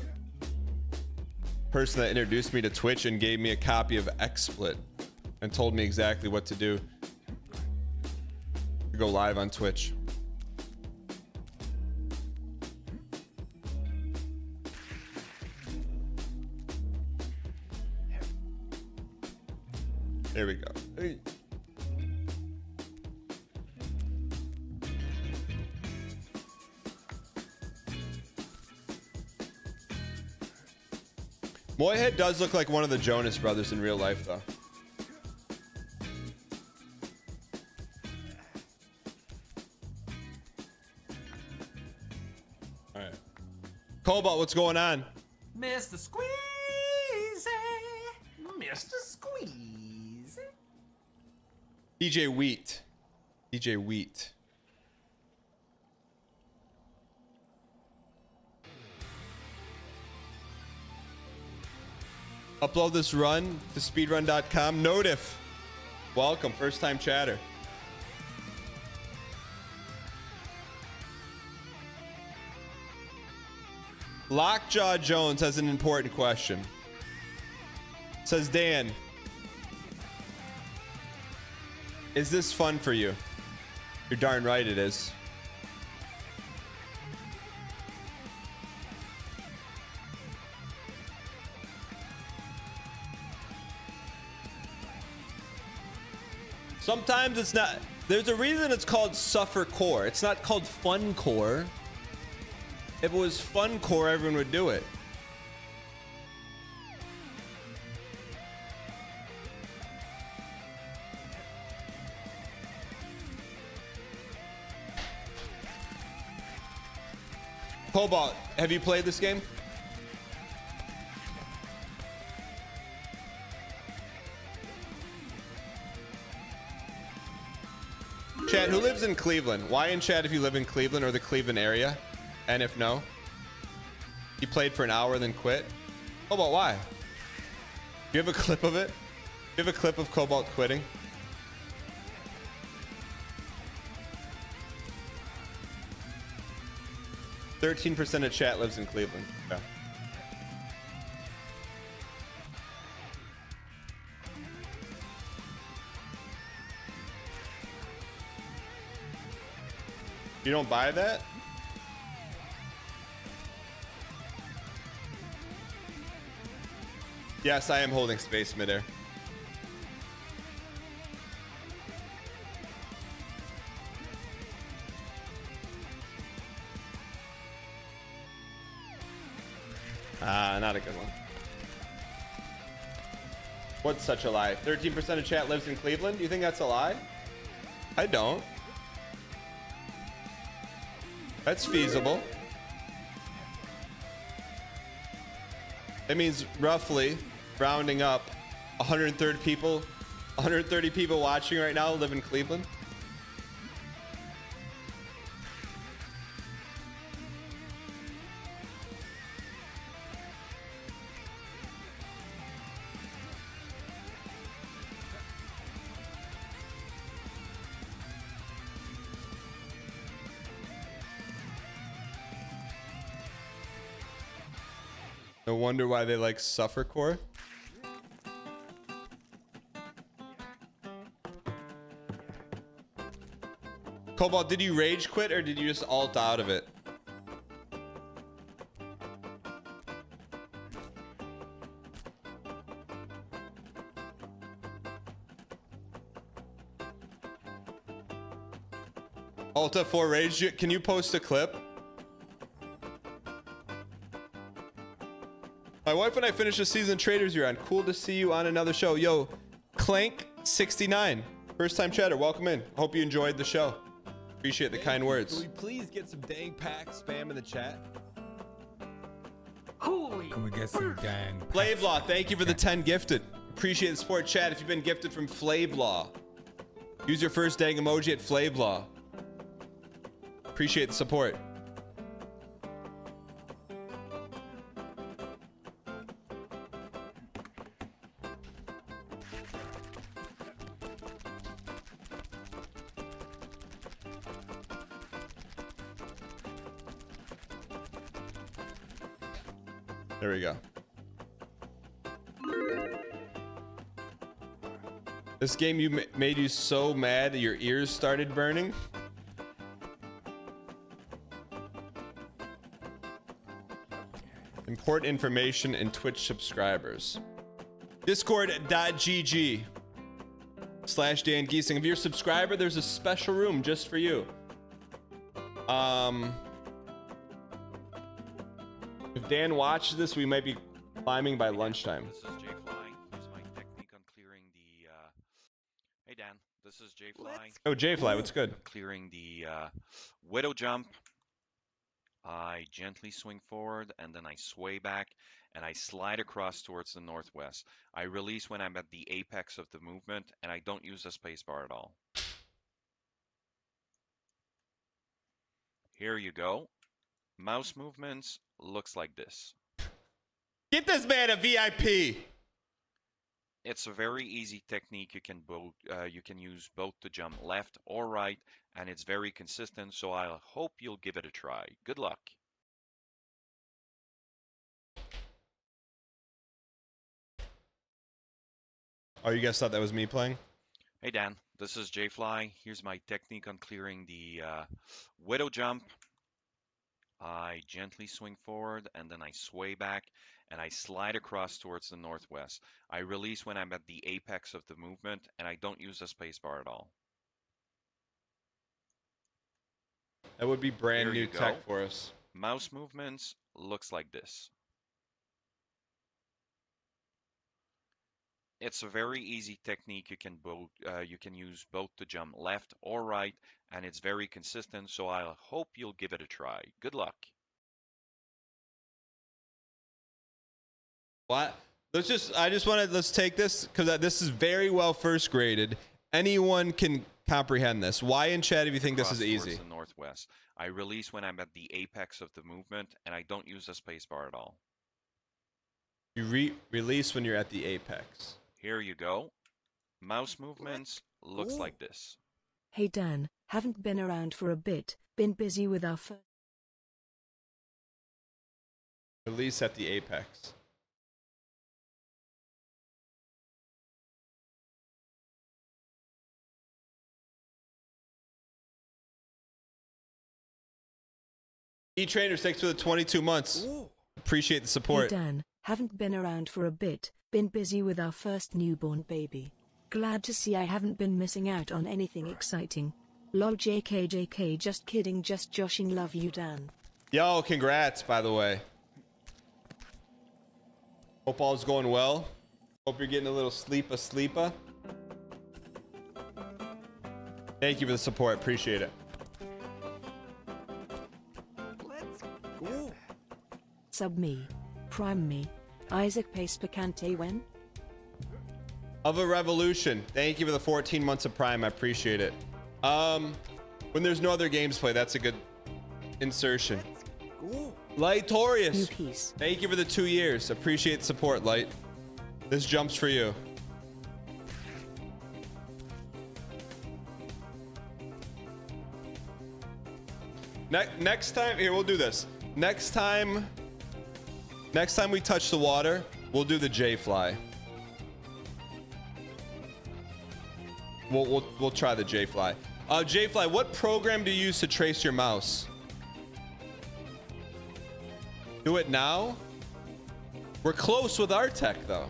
person that introduced me to Twitch and gave me a copy of XSplit and told me exactly what to do to go live on Twitch. There we go. Hey. Moyhead does look like one of the Jonas Brothers in real life, though. All right. Cobalt, what's going on? Mr. Squeezy. Mr. Squeezy. DJ Wheat. DJ Wheat. Upload this run to speedrun.com. Notif. Welcome. First time chatter. Lockjaw Jones has an important question. Says Dan. Is this fun for you? You're darn right it is. Sometimes it's not. There's a reason it's called suffer core. It's not called fun core. If it was fun core, everyone would do it. Cobalt, have you played this game? Chat, who lives in Cleveland? Why in chat if you live in Cleveland or the Cleveland area? And if no? You played for an hour then quit? Cobalt, why? Do you have a clip of it? Do you have a clip of Cobalt quitting? Thirteen 13% of chat lives in Cleveland. Yeah. You don't buy that? Yes, I am holding space midair. Not a good one. What's such a lie? 13% of chat lives in Cleveland? Do you think that's a lie? I don't. That's feasible. That means roughly, rounding up, 130 people watching right now live in Cleveland. No wonder why they like suffercore. Cobalt, did you rage quit or did you just alt out of it? Alt F4 rage, can you post a clip? My wife and I finished the season Traders you're on. Cool to see you on another show. Yo, Clank69, first time chatter, welcome in. Hope you enjoyed the show. Appreciate the kind words. Can we please get some dang packs spam in the chat? Holy. Can we get some dang packs? Flavelaw, thank you for the 10 gifted. Appreciate the support, chat. If you've been gifted from Flavelaw, use your first dang emoji at Flavelaw. Appreciate the support. There we go. This game made you so mad that your ears started burning? Import information and Twitch subscribers. Discord.gg/Dan Giesing. If you're a subscriber, there's a special room just for you. If Dan watches this, we might be climbing by lunchtime. This is JFly. Use my technique on clearing the. Hey Dan, this is JFly. Oh, JFly, what's good? I'm clearing the widow jump. I gently swing forward and then I sway back and I slide across towards the northwest. I release when I'm at the apex of the movement and I don't use the space bar at all. Here you go. Mouse movements looks like this. Get this man a VIP. It's a very easy technique. You can both use both to jump left or right, and it's very consistent, so I hope you'll give it a try. Good luck. Oh, you guys thought that was me playing? Hey Dan, this is JFly. Here's my technique on clearing the widow jump. I gently swing forward and then I sway back and I slide across towards the northwest. I release when I'm at the apex of the movement and I don't use the space bar at all. That would be brand new tech for us. Mouse movements looks like this. It's a very easy technique. You can both use both to jump left or right, and it's very consistent, so I hope you'll give it a try. Good luck. What? Let's take this, because this is very well first graded. Anyone can comprehend this. Why in chat if you think this is easy? The northwest. I release when I'm at the apex of the movement, and I don't use the space bar at all. You release when you're at the apex. Here you go. Mouse movements looks like this. Hey Dan, haven't been around for a bit. Been busy with our phone. Release at the apex. E-Trainer, thanks for the 22 months. Appreciate the support. Hey Dan, haven't been around for a bit. Been busy with our first newborn baby. Glad to see I haven't been missing out on anything exciting. Lol, JK, just kidding, just joshing, love you, Dan. Yo, congrats, by the way. Hope all's going well. Hope you're getting a little sleepa. Thank you for the support, appreciate it. Let's go. Sub me, prime me. Isaac Pace Picante when? Of a Revolution, thank you for the 14 months of Prime, I appreciate it. When there's no other games play, that's a good insertion. Lightorius, thank you for the 2 years, appreciate support, Light. This jump's for you. Next time, here, we'll do this. Next time we touch the water, we'll do the JFly. We'll try the JFly. JFly, what program do you use to trace your mouse? Do it now? We're close with our tech, though.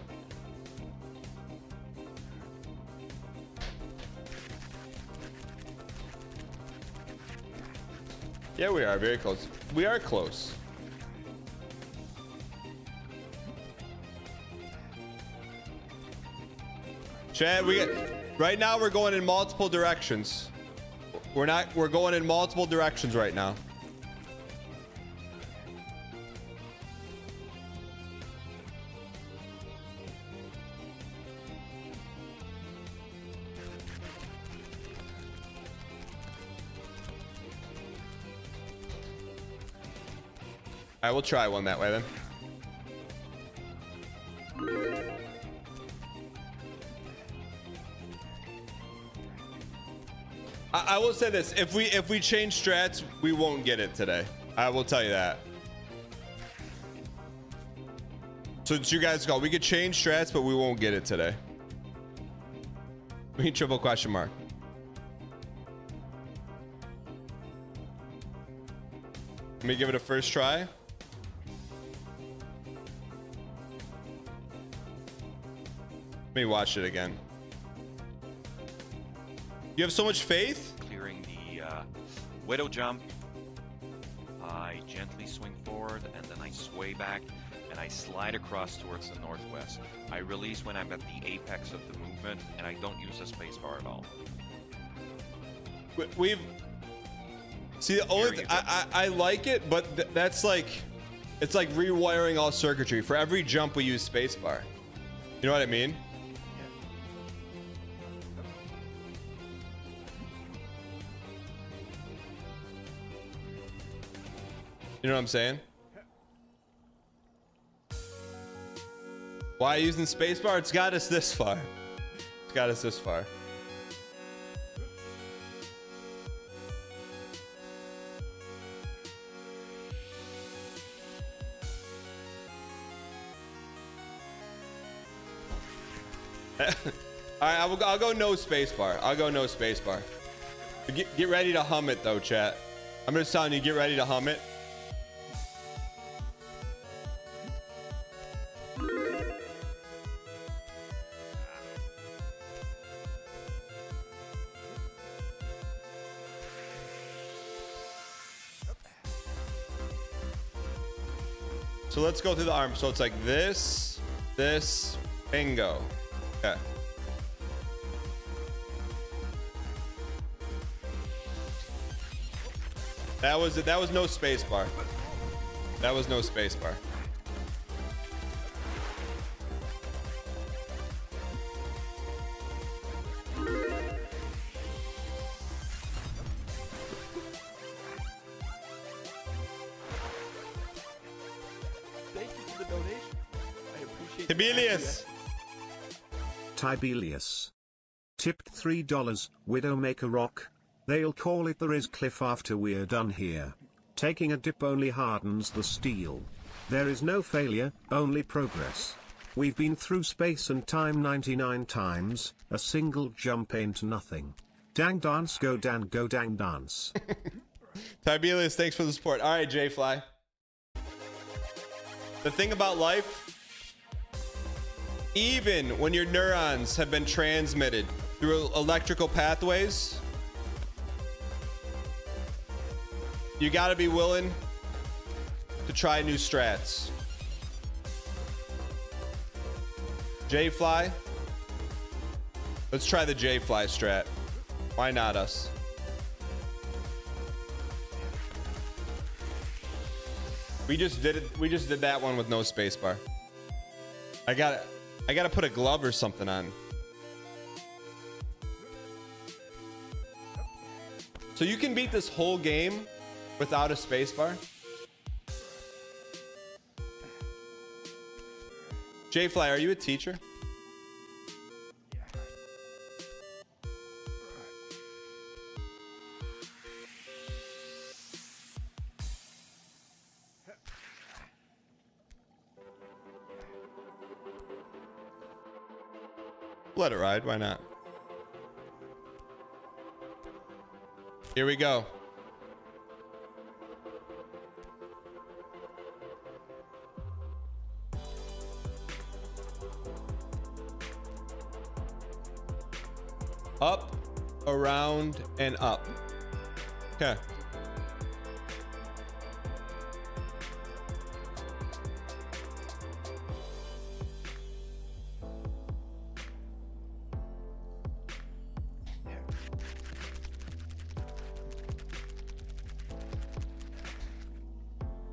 Yeah, we are very close. We are close. Chad, right now we're going in multiple directions. We're going in multiple directions right now. I will try one that way then. I will say this, if we change strats, we won't get it today. I will tell you that. Since you guys go, we could change strats, but we won't get it today. We need triple question mark. Let me give it a first try. Let me watch it again. You have so much faith? Clearing the widow jump. I gently swing forward and then I sway back and I slide across towards the northwest. I release when I'm at the apex of the movement and I don't use the space bar at all. We've... See, the only I like it, but that's like... It's like rewiring all circuitry. For every jump, we use space bar. You know what I mean? You know what I'm saying? Why using spacebar? It's got us this far. It's got us this far. All right, I'll go no spacebar. I'll go no spacebar. Get ready to hum it though, chat. I'm just telling you, get ready to hum it. So let's go through the arm. So it's like this, this, bingo. Okay. That was it. That was no space bar. That was no space bar. Tibelius. Tibelius. Tipped $3, Widowmaker Rock. They'll call it the Riz Cliff after we're done here. Taking a dip only hardens the steel. There is no failure, only progress. We've been through space and time 99 times, a single jump ain't nothing. Dang dance, go dang dance. Tibelius, thanks for the support. All right, JFly. The thing about life... Even when your neurons have been transmitted through electrical pathways, you gotta be willing to try new strats. JFly. Let's try the JFly strat. Why not us? We just did it. We just did that one with no spacebar. I gotta put a glove or something on. So you can beat this whole game without a spacebar. JFly, are you a teacher? Let it ride, why not? Here we go. Up, around, and up. Okay.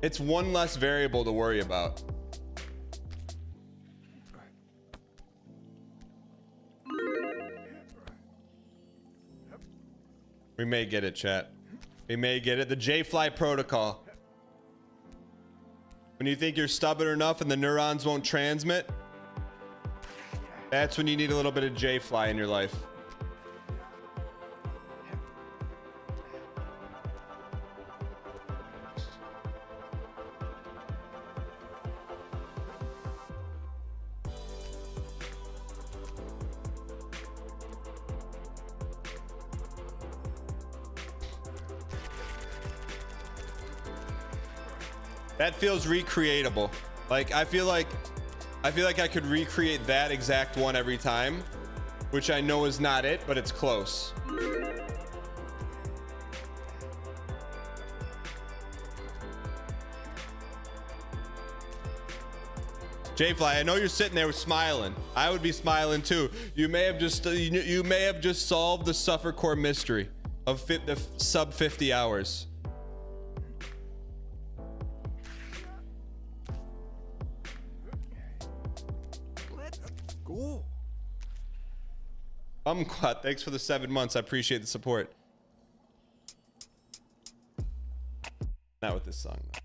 It's one less variable to worry about. We may get it, chat. We may get it. The JFly protocol. When you think you're stubborn enough and the neurons won't transmit, that's when you need a little bit of JFly in your life. That feels recreatable. Like I feel like I could recreate that exact one every time, which I know is not it, but it's close. JFly, I know you're sitting there smiling. I would be smiling too. You may have just solved the Suffercore mystery of the sub 50 hours. Let's go. Umquat, thanks for the 7 months. I appreciate the support. Not with this song though.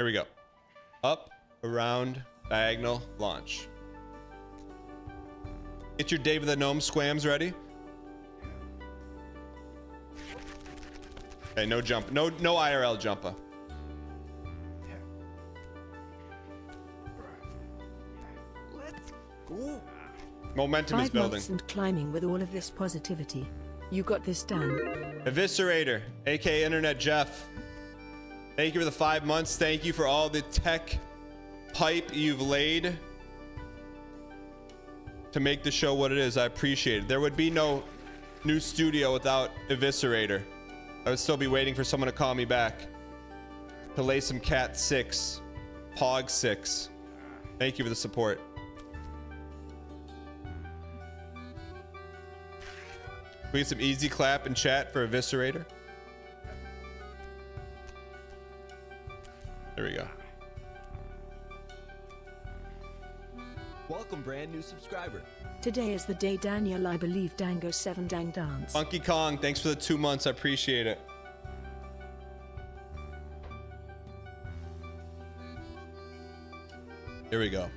Here we go. Up, around, diagonal, launch. Get your David the Gnome squams ready. Okay, no jump. No IRL jumper. Let's go. Momentum is building. 5 months and climbing with all of this positivity. You got this done. Eviscerator, aka Internet Jeff. Thank you for the 5 months. Thank you for all the tech pipe you've laid to make the show what it is. I appreciate it. There would be no new studio without Eviscerator. I would still be waiting for someone to call me back to lay some Cat 6, Pog 6. Thank you for the support. We get some easy clap in chat for Eviscerator. There we go. Welcome, brand new subscriber. Today is the day, Daniel. I believe Dango 7 Dang Dance. Donkey Kong, thanks for the 2 months. I appreciate it. Here we go.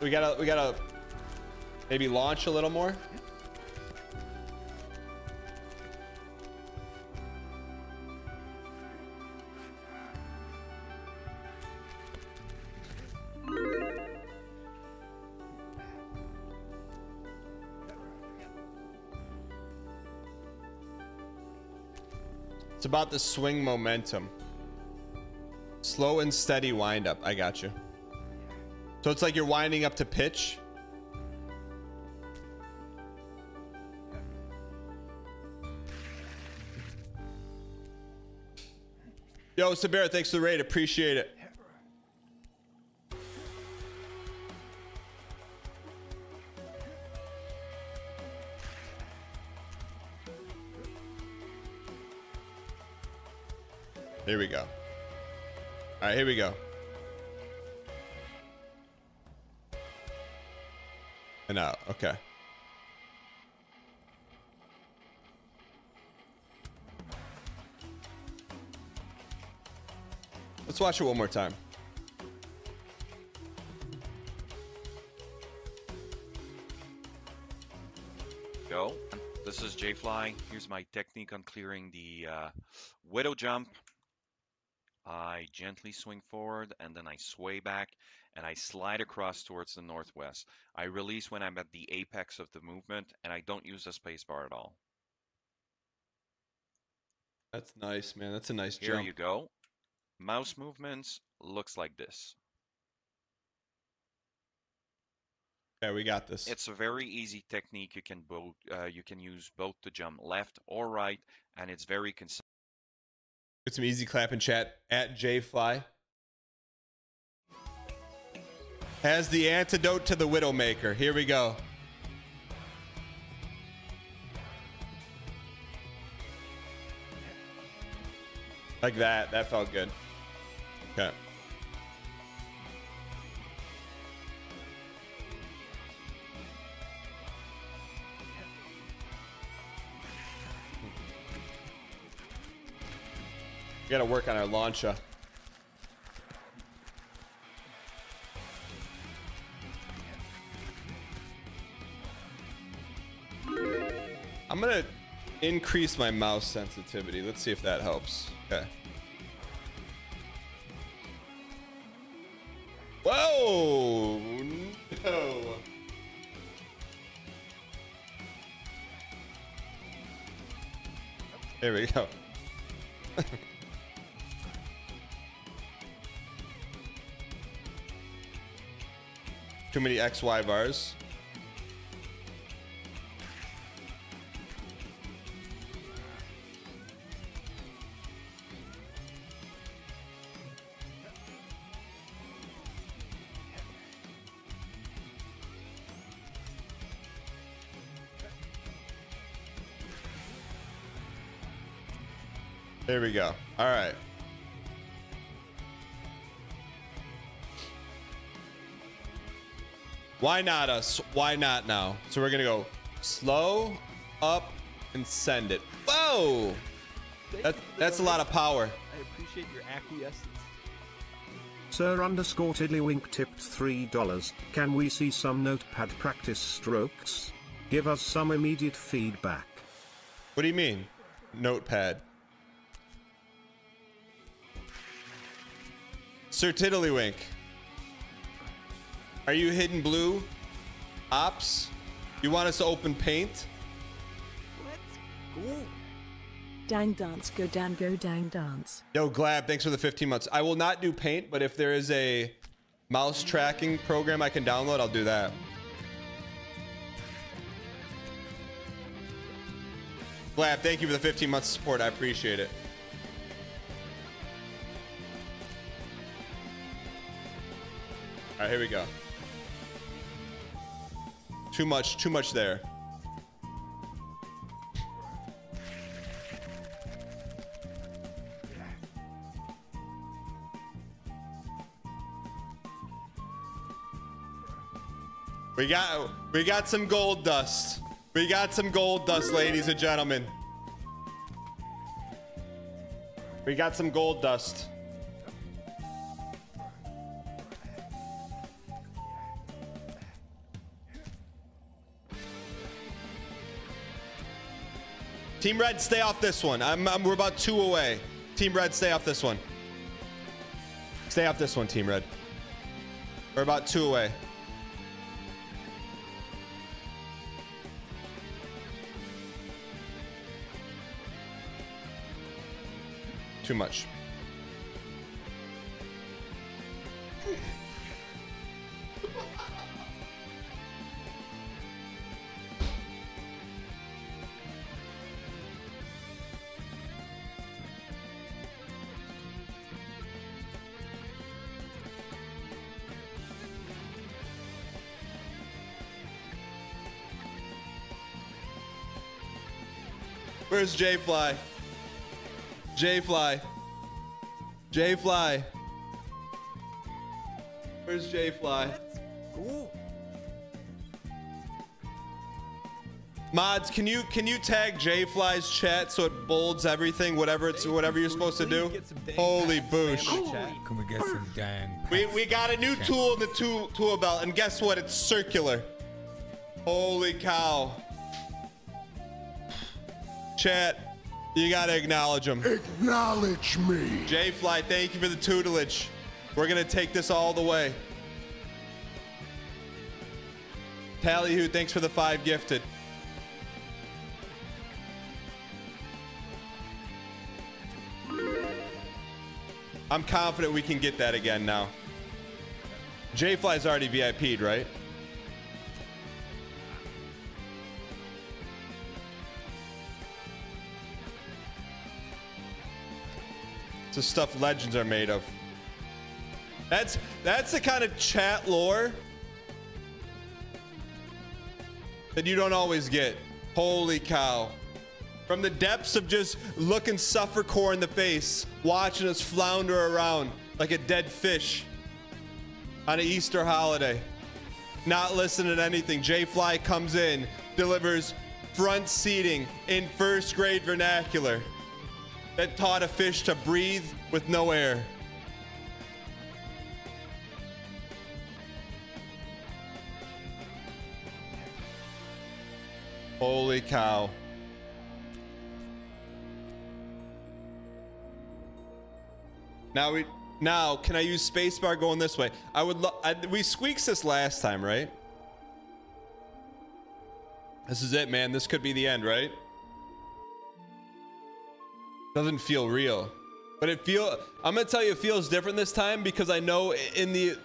We gotta maybe launch a little more. It's about the swing momentum. Slow and steady wind up. I got you. So it's like you're winding up to pitch. Yo, Sabera, thanks for the raid. Appreciate it. Here we go. All right, here we go. And out. Okay. Let's watch it one more time. Yo, this is JFly. Here's my technique on clearing the widow jump. I gently swing forward and then I sway back and I slide across towards the northwest. I release when I'm at the apex of the movement and I don't use the space bar at all. That's nice, man. That's a nice jump. Here you go. Mouse movements looks like this. Yeah, we got this. It's a very easy technique. You can both, you can use both to jump left or right, and it's very consistent. Get some easy clap in chat at JFly. Has the antidote to the Widowmaker. Here we go. Like that. That felt good. Okay. We gotta work on our launcher. I'm gonna increase my mouse sensitivity. Let's see if that helps. Okay. There we go. Too many XY bars. There we go. All right. Why not us? Why not now? So we're going to go slow up and send it. Whoa. That's a lot of power. I appreciate your acquiescence. Sir underscore tiddlywink tipped $3. Can we see some notepad practice strokes? Give us some immediate feedback. What do you mean? Notepad. Sir Tiddlywink, are you hidden blue? Ops, you want us to open paint? Let's go. Dang dance, go dang dance. Yo, Glab, thanks for the 15 months. I will not do paint, but if there is a mouse tracking program I can download, I'll do that. Glab, thank you for the 15 months of support. I appreciate it. All right, here we go. Too much there. We got some gold dust. We got some gold dust, ladies and gentlemen. We got some gold dust. Team Red, stay off this one. We're about 2 away. Team Red, stay off this one. Stay off this one, Team Red. We're about 2 away. Too much. Where's JFly? JFly. JFly. Where's JFly? Cool. Mods, can you tag JFly's chat so it bolds everything, whatever you're supposed to do? Holy boosh! Can we get some dang? We got a new tool in the tool belt, and guess what? It's circular. Holy cow! Chat, you gotta acknowledge him. Acknowledge me. JFly, thank you for the tutelage. We're gonna take this all the way. Tallyhoo, thanks for the 5 gifted. I'm confident we can get that again now. JFly's already VIP'd, right? The stuff legends are made of. That's the kind of chat lore that you don't always get. Holy cow. From the depths of just looking Suffercore in the face, watching us flounder around like a dead fish on an Easter holiday, not listening to anything, JFly comes in, delivers front seating in first grade vernacular that taught a fish to breathe with no air. Holy cow. Now can I use spacebar going this way? We squeaks this last time, right? This is it, man. This could be the end, right? Doesn't feel real, but it feel, I'm gonna tell you, it feels different this time because I know in the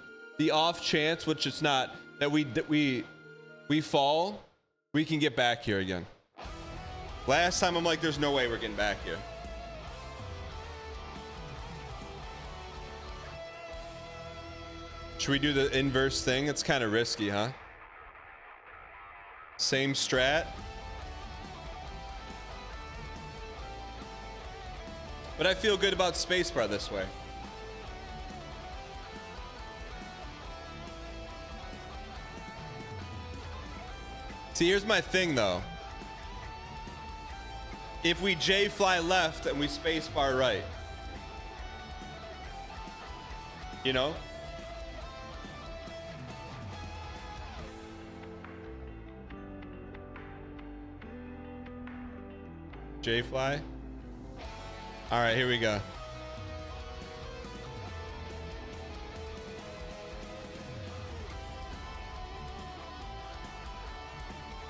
off chance, which it's not, that we fall, we can get back here again. Last time I'm like, there's no way we're getting back here. Should we do the inverse thing? It's kind of risky, huh? Same strat. But I feel good about spacebar this way. See, here's my thing though. If we JFly left and we spacebar right. You know? JFly. All right, here we go.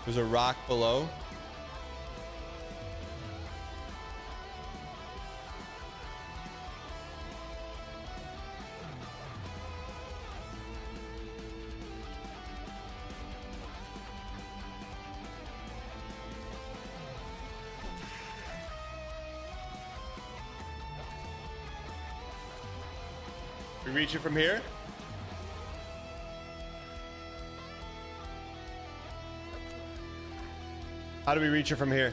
There's a rock below. Reach it from here. How do we reach it from here?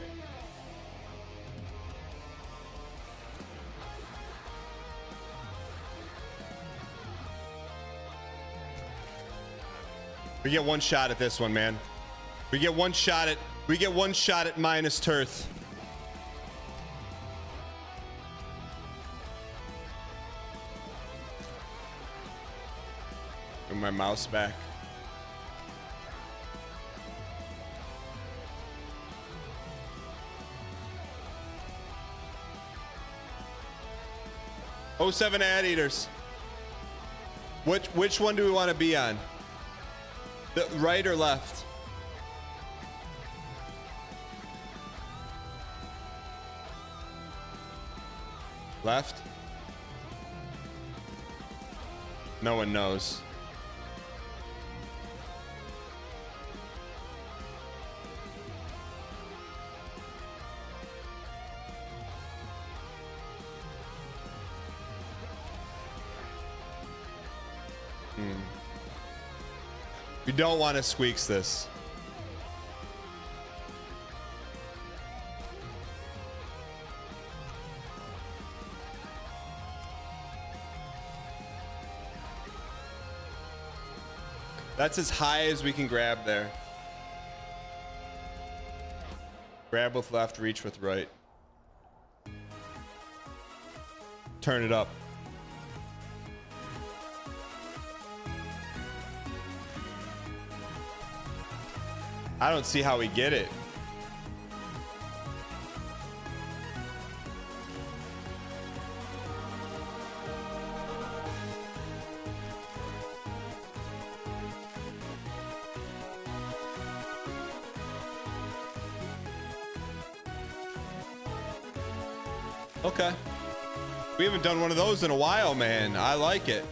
We get one shot at this one, man. We get one shot at minus Turth. My mouse back. Oh, 07 ad eaters. Which one do we want to be on? The right or left? Left? No one knows. We don't want to Squeaks this. That's as high as we can grab there. Grab with left, reach with right. Turn it up. I don't see how we get it. Okay. We haven't done one of those in a while, man. I like it.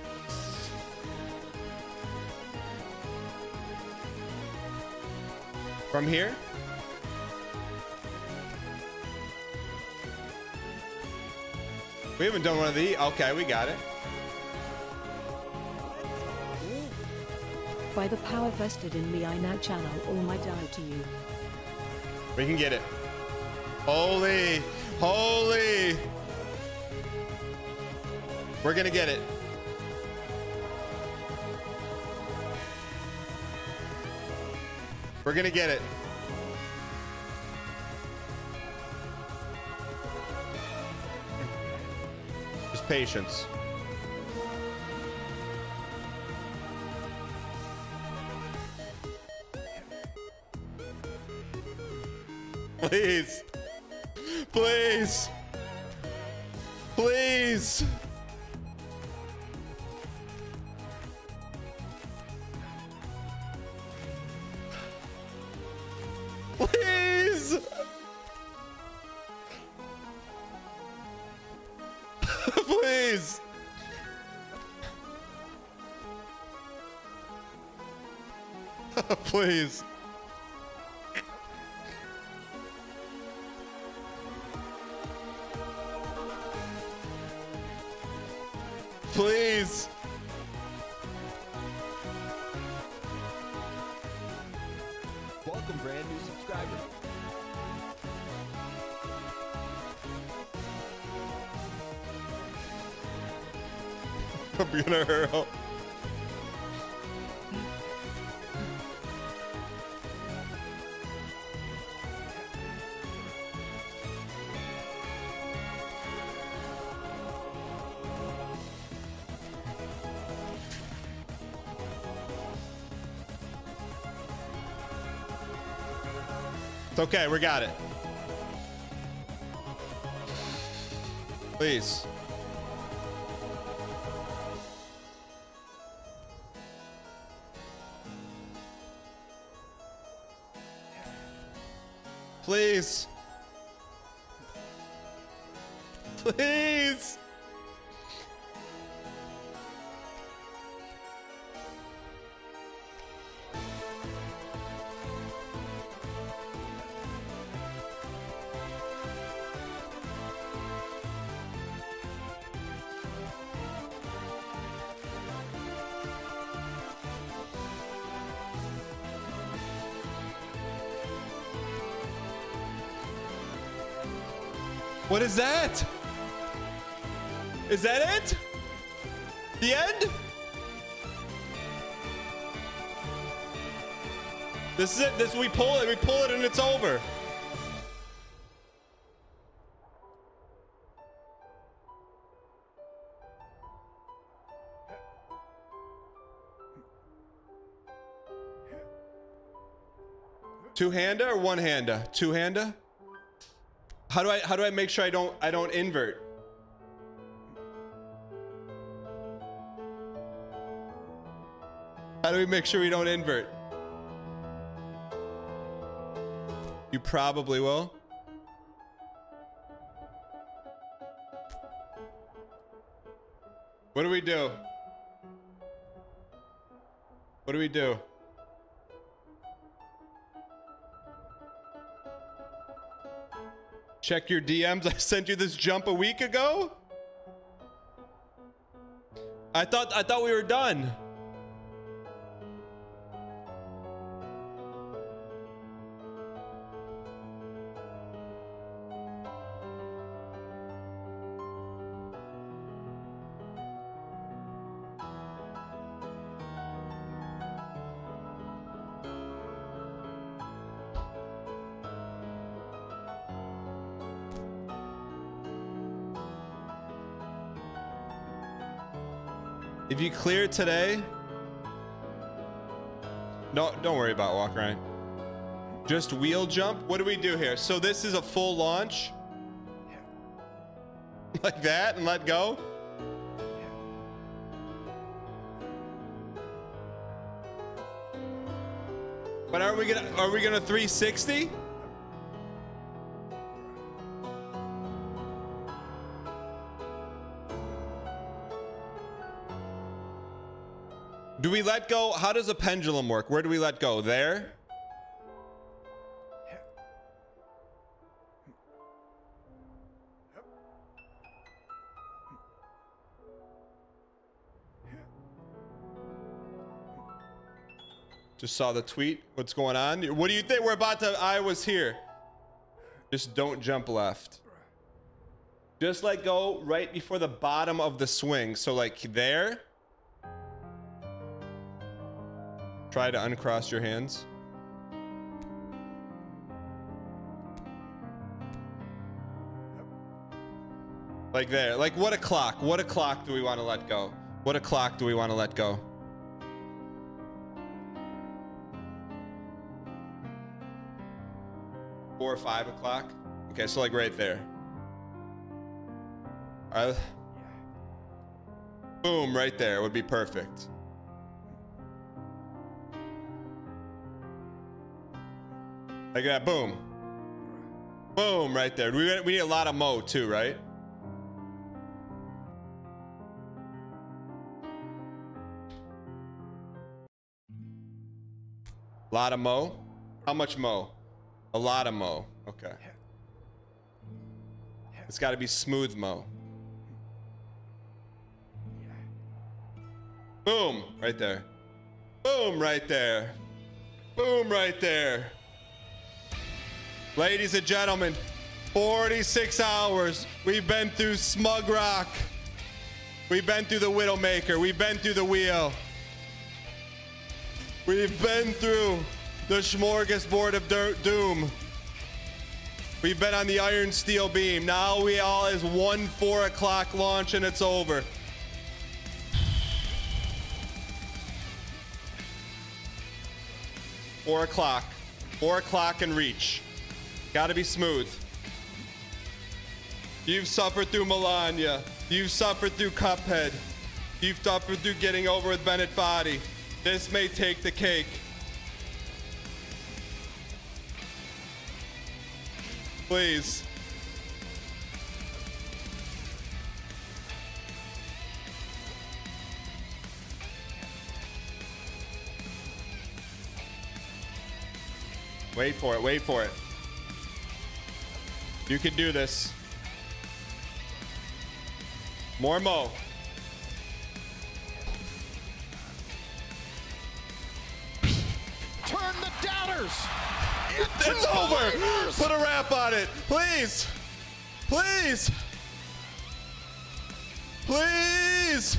From here? We haven't done one of these. Okay, we got it. By the power vested in me, I now channel all my doubt to you. We can get it. Holy, holy. We're gonna get it. We're gonna get it. Just patience. Please. Please. Please. is. Please. Please. Welcome, brand new subscriber. I'm being a hero. Okay, we got it. Please. Please. Please. What is that? Is that it? The end? This is it. This we pull it and it's over. Two-hander or one-hander? Two-hander? How do I make sure I don't invert? How do we make sure we don't invert? You probably will. What do we do? What do we do? Check your DMs. I sent you this jump a week ago. I thought we were done. If you clear today, no, don't worry about walk right. Just wheel jump. What do we do here? So this is a full launch, like that, and let go. But are we gonna 360? Do we let go? How does a pendulum work? Where do we let go? There? Just saw the tweet. What's going on? What do you think? We're about to... I was here. Just don't jump left. Just let go right before the bottom of the swing. So like there... Try to uncross your hands. Like there. Like what a clock. What a clock do we want to let go? What a clock do we want to let go? Four or 5 o'clock? Okay, so like right there. Boom, right there would be perfect. Like that, boom. Boom, right there. We need a lot of mo too, right? A lot of mo? How much mo? A lot of mo. Okay. It's got to be smooth mo. Boom! Right there. Boom! Right there. Boom! Right there. Ladies and gentlemen, 46 hours. We've been through Smug Rock. We've been through the Widowmaker. We've been through the Wheel. We've been through the smorgasbord of doom. We've been on the iron steel beam. Now we all is 1 4 o'clock launch and it's over. Four o'clock and reach. Gotta be smooth. You've suffered through Melania. You've suffered through Cuphead. You've suffered through Getting Over with Bennett Foddy. This may take the cake. Please. Wait for it, wait for it. You can do this. More mo. Turn the doubters. It's over. Players. Put a wrap on it, please. Please. Please.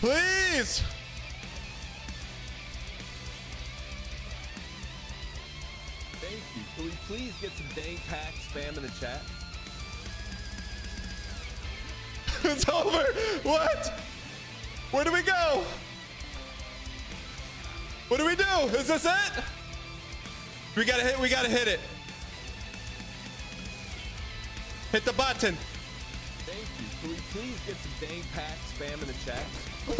Please. Thank you. Can we please get some Dang Pack spam in the chat? It's over. What? Where do we go? What do we do? Is this it? We gotta hit it. Hit the button. Thank you. Can we please get some Dang Pack spam in the chat?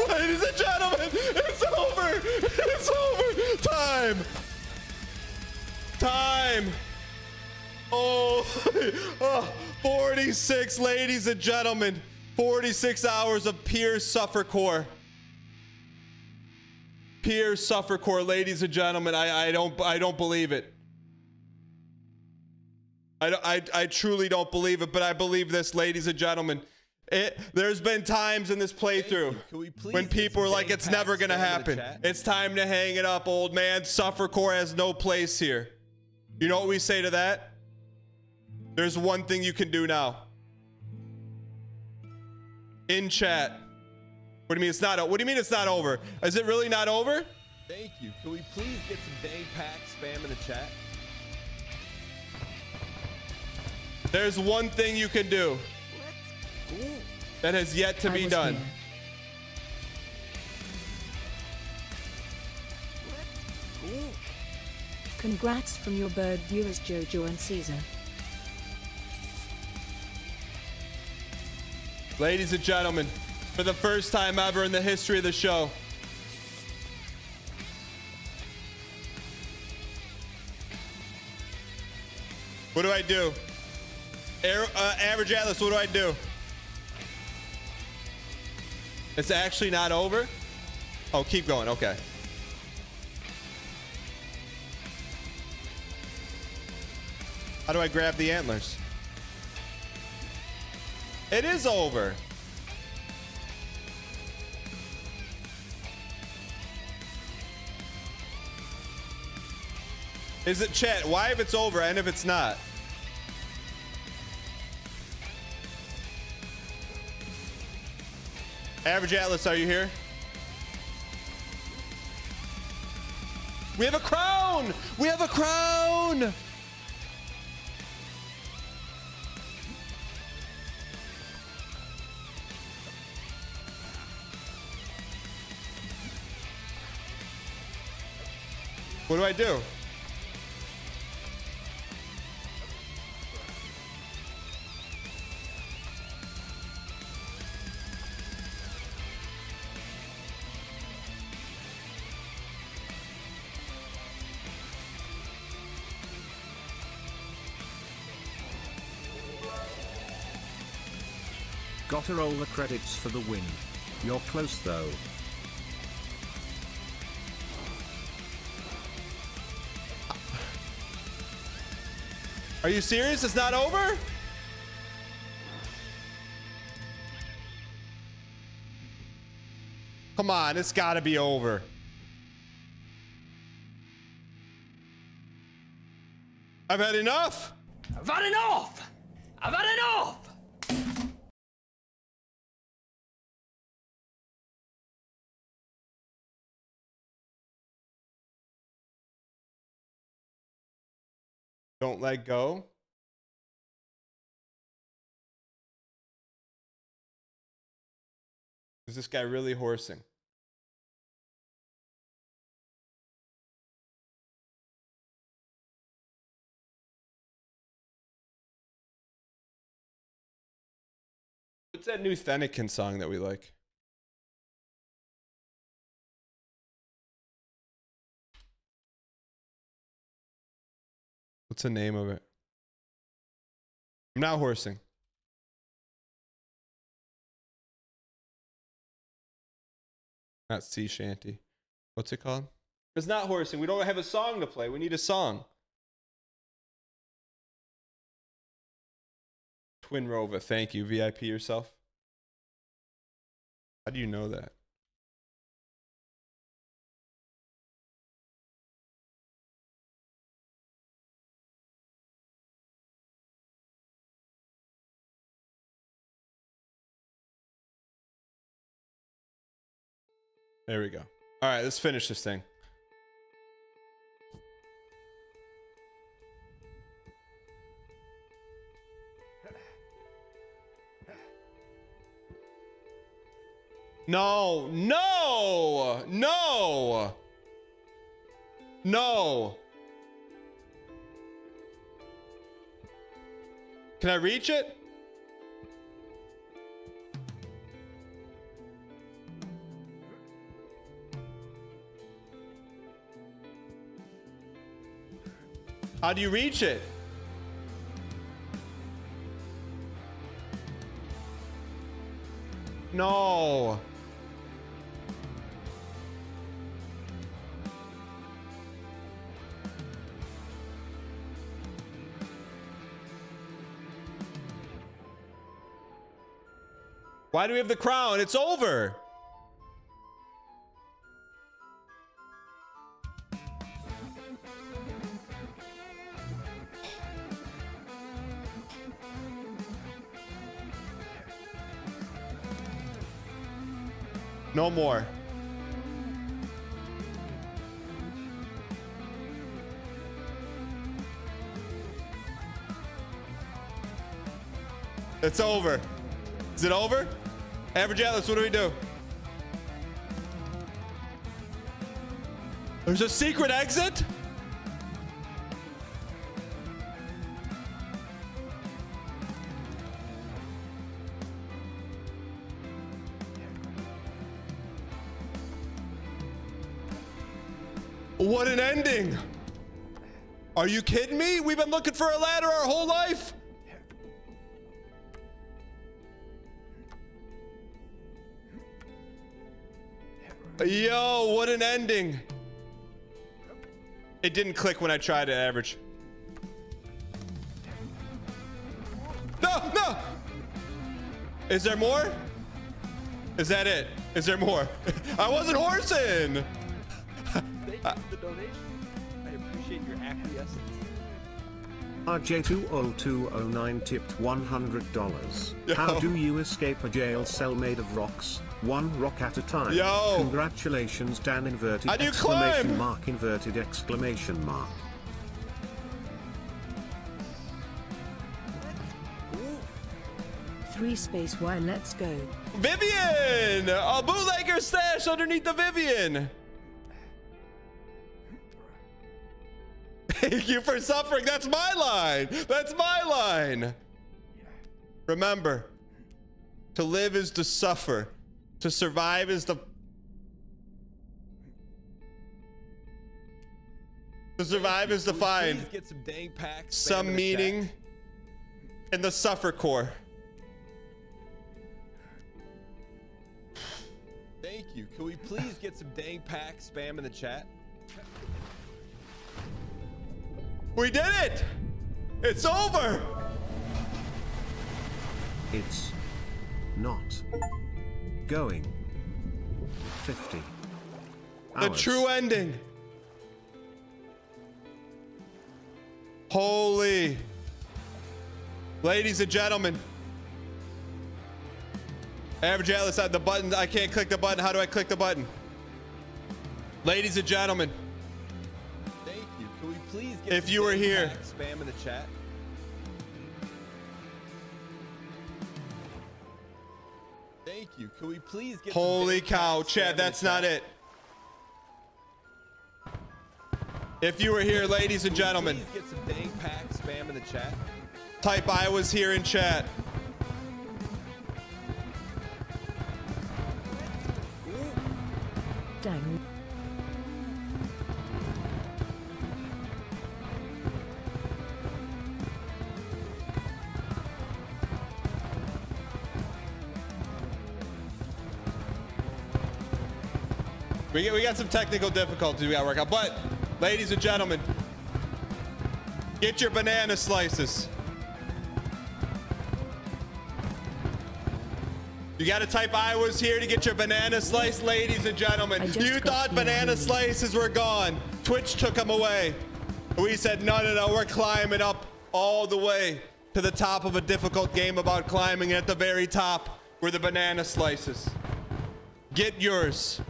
Ladies and gentlemen, it's over. It's over. Time. Time. Oh, oh, 46, ladies and gentlemen. 46 hours of pure suffercore. Pure suffercore, ladies and gentlemen. I don't believe it. I truly don't believe it, but I believe this, ladies and gentlemen. There's been times in this playthrough when people are like, it's never gonna happen. It's time to hang it up, old man. Suffercore has no place here. You know what we say to that? There's one thing you can do now. In chat. What do you mean it's not over? What do you mean it's not over? Is it really not over? Thank you. Can we please get some Dang Pack spam in the chat? There's one thing you can do that has yet to be done. Congrats from your bird viewers Jojo and Caesar. Ladies and gentlemen, for the first time ever in the history of the show, what do I do? Average Atlas, what do I do? It's actually not over? Oh, keep going, okay. How do I grab the antlers? It is over. Is it chat? Why if it's over and if it's not? Average Atlas, are you here? We have a crown! We have a crown! What do I do? Gotta roll the credits for the win. You're close though. Are you serious? It's not over? Come on, it's gotta be over. I've had enough! I've had enough! I've had enough! Don't let go. Is this guy really horsing? What's that new Thenikin song that we like? What's the name of it? I'm not horsing. Not sea shanty. What's it called? It's not horsing. We don't have a song to play. We need a song. Twin Rova. Thank you. VIP yourself. How do you know that? There we go. All right, let's finish this thing. No, no, no, no. Can I reach it? How do you reach it? No. Why do we have the crown? It's over. No more. It's over. Is it over? Average Atlas, what do we do? There's a secret exit? What an ending! Are you kidding me? We've been looking for a ladder our whole life! Yo, what an ending! It didn't click when I tried to average. No, no! Is there more? Is that it? Is there more? I wasn't horsing! The donation. I appreciate your acquiescence. RJ20209 tipped $100. Yo. How do you escape a jail cell made of rocks? One rock at a time. Yo. Congratulations, Dan. Inverted exclamation climb? Mark. Inverted exclamation mark. Three space Y. Let's go. Vivian, a bootlegger stash underneath the Vivian. Thank you for suffering. That's my line. That's my line. Remember, to live is to suffer. To survive is to find some meaning in the suffer core. you. Can we please get some Dang Packs spam in the chat? We did it! It's over! It's not going 50 hours. The true ending. Holy. Ladies and gentlemen. Average Atlas had the button. I can't click the button. How do I click the button? Ladies and gentlemen. Thank you. Can we please get if you were here. Spam in the chat. Thank you. Can we please get holy cow, Chad, that's not it. If you were here, ladies and gentlemen. Please get some Dang Packs spam in the chat. Type I was here in chat. Dang. We got some technical difficulties we gotta work out, but ladies and gentlemen, get your banana slices. You gotta type I was here to get your banana slice, ladies and gentlemen. You thought banana slices were gone. Twitch took them away. We said, no, no, no, we're climbing up all the way to the top of a difficult game about climbing. At the very top were the banana slices. Get yours.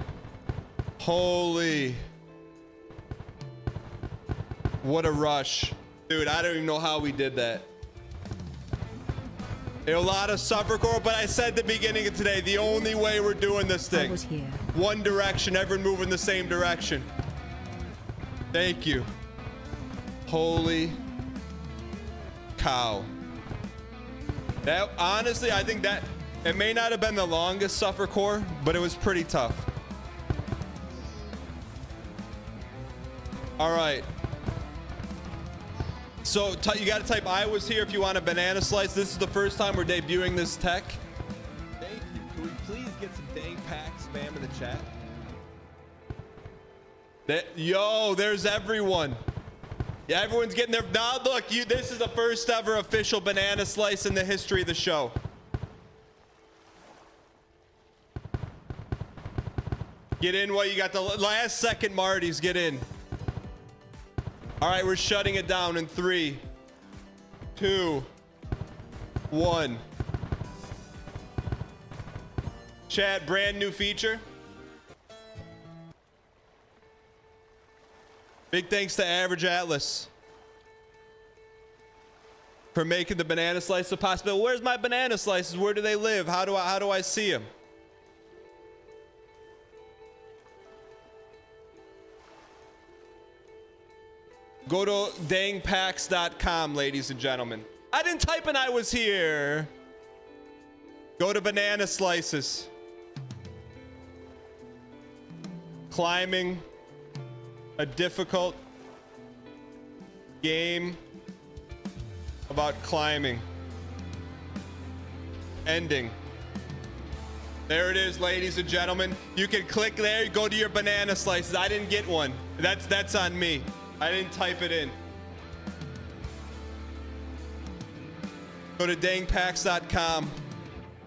Holy. What a rush. Dude, I don't even know how we did that. A lot of suffercore, but I said at the beginning of today, the only way we're doing this thing, one direction, everyone moving the same direction. Thank you. Holy cow. That honestly, I think that it may not have been the longest suffercore, but it was pretty tough. All right. So you gotta type I was here if you want a banana slice. This is the first time we're debuting this tech. Thank you. Can we please get some Dang Packs spam in the chat? Yo, there's everyone. Yeah, everyone's getting their... Now look, this is the first ever official banana slice in the history of the show. Get in while you got the last second Marty's, get in. All right, we're shutting it down in 3, 2, 1. Chat, brand new feature. Big thanks to Average Atlas for making the banana slice a possibility. Where's my banana slices? Where do they live? How do I see them? Go to dangpacks.com, ladies and gentlemen. I didn't type in I was here. Go to banana slices. Climbing a difficult game about climbing. Ending. There it is, ladies and gentlemen. You can click there, go to your banana slices. I didn't get one. That's on me. I didn't type it in. Go to dangpacks.com.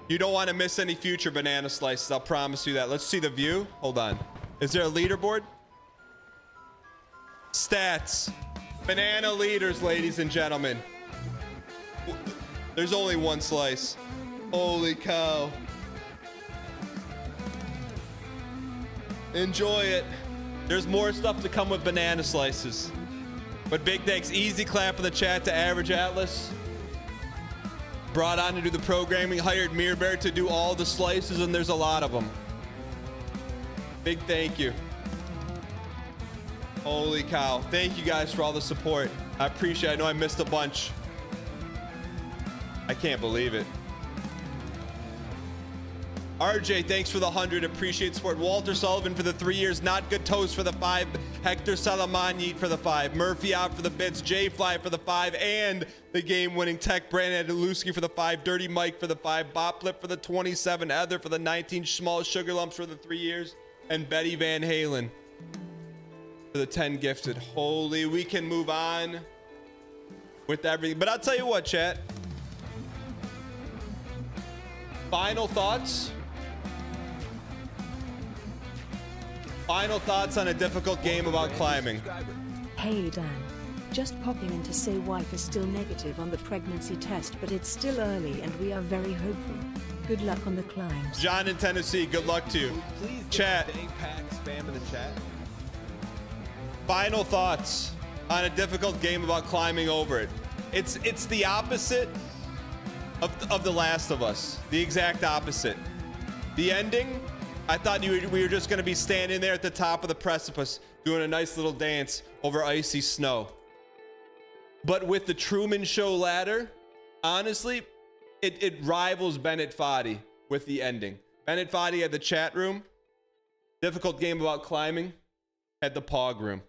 You don't want to miss any future banana slices. I'll promise you that. Let's see the view. Hold on. Is there a leaderboard? Stats. Banana leaders, ladies and gentlemen. There's only one slice. Holy cow. Enjoy it. There's more stuff to come with banana slices. But big thanks, easy clap in the chat to Average Atlas. Brought on to do the programming, hired Mirror Bear to do all the slices, and there's a lot of them. Big thank you. Holy cow. Thank you guys for all the support. I appreciate it. I know I missed a bunch. I can't believe it. RJ, thanks for the 100. Appreciate support. Walter Sullivan for the 3 years. Not Good Toast for the 5. Hector Salamani for the 5. Murphy out for the bits. JFly for the 5. And the game-winning Tech. Brandon Adelewski for the 5. Dirty Mike for the 5. Boplip for the 27. Heather for the 19. Small Sugar Lumps for the 3 years. And Betty Van Halen for the 10 gifted. Holy, we can move on with everything. But I'll tell you what, chat. Final thoughts. Final thoughts on a difficult game about climbing. Hey Dan, just popping in to say wife is still negative on the pregnancy test, but it's still early and we are very hopeful. Good luck on the climbs. John in Tennessee, good luck to you. Chat. Dang Packs spam in the chat. Final thoughts on a difficult game about climbing over it. It's the opposite of The Last of Us, the exact opposite. The ending, I thought we were just going to be standing there at the top of the precipice doing a nice little dance over icy snow. But with the Truman Show ladder, honestly, it rivals Bennett Foddy with the ending. Bennett Foddy had the chat room, difficult game about climbing had the pog room.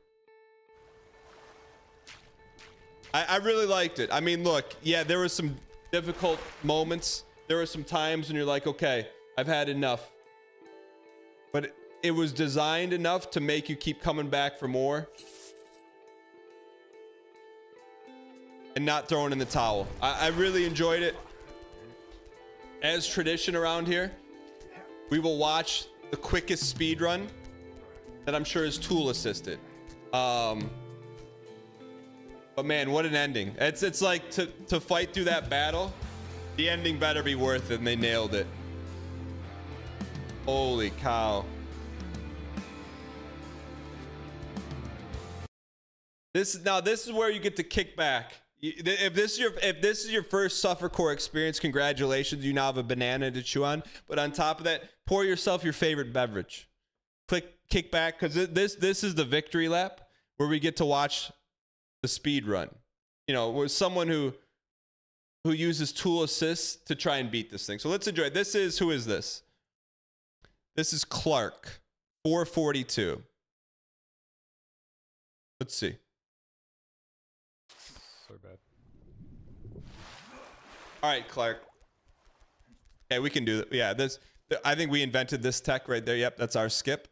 I really liked it. I mean, look, yeah, there was some difficult moments. There are some times when you're like, okay, I've had enough. But it was designed enough to make you keep coming back for more and not throwing in the towel. I really enjoyed it. As tradition around here, we will watch the quickest speed run that I'm sure is tool assisted. But man, what an ending. It's like to fight through that battle, the ending better be worth it, and they nailed it. Holy cow. This is where you get to kick back. If this is your first Suffercore experience, congratulations, you now have a banana to chew on. But on top of that, pour yourself your favorite beverage. Kick back, because this is the victory lap where we get to watch the speed run, you know, with someone who uses tool assists to try and beat this thing. So let's enjoy. This is, who is this? This is Clark, 442. Let's see. So bad. All right, Clark. Okay, we can do that. Yeah, this. I think we invented this tech right there. Yep, that's our skip.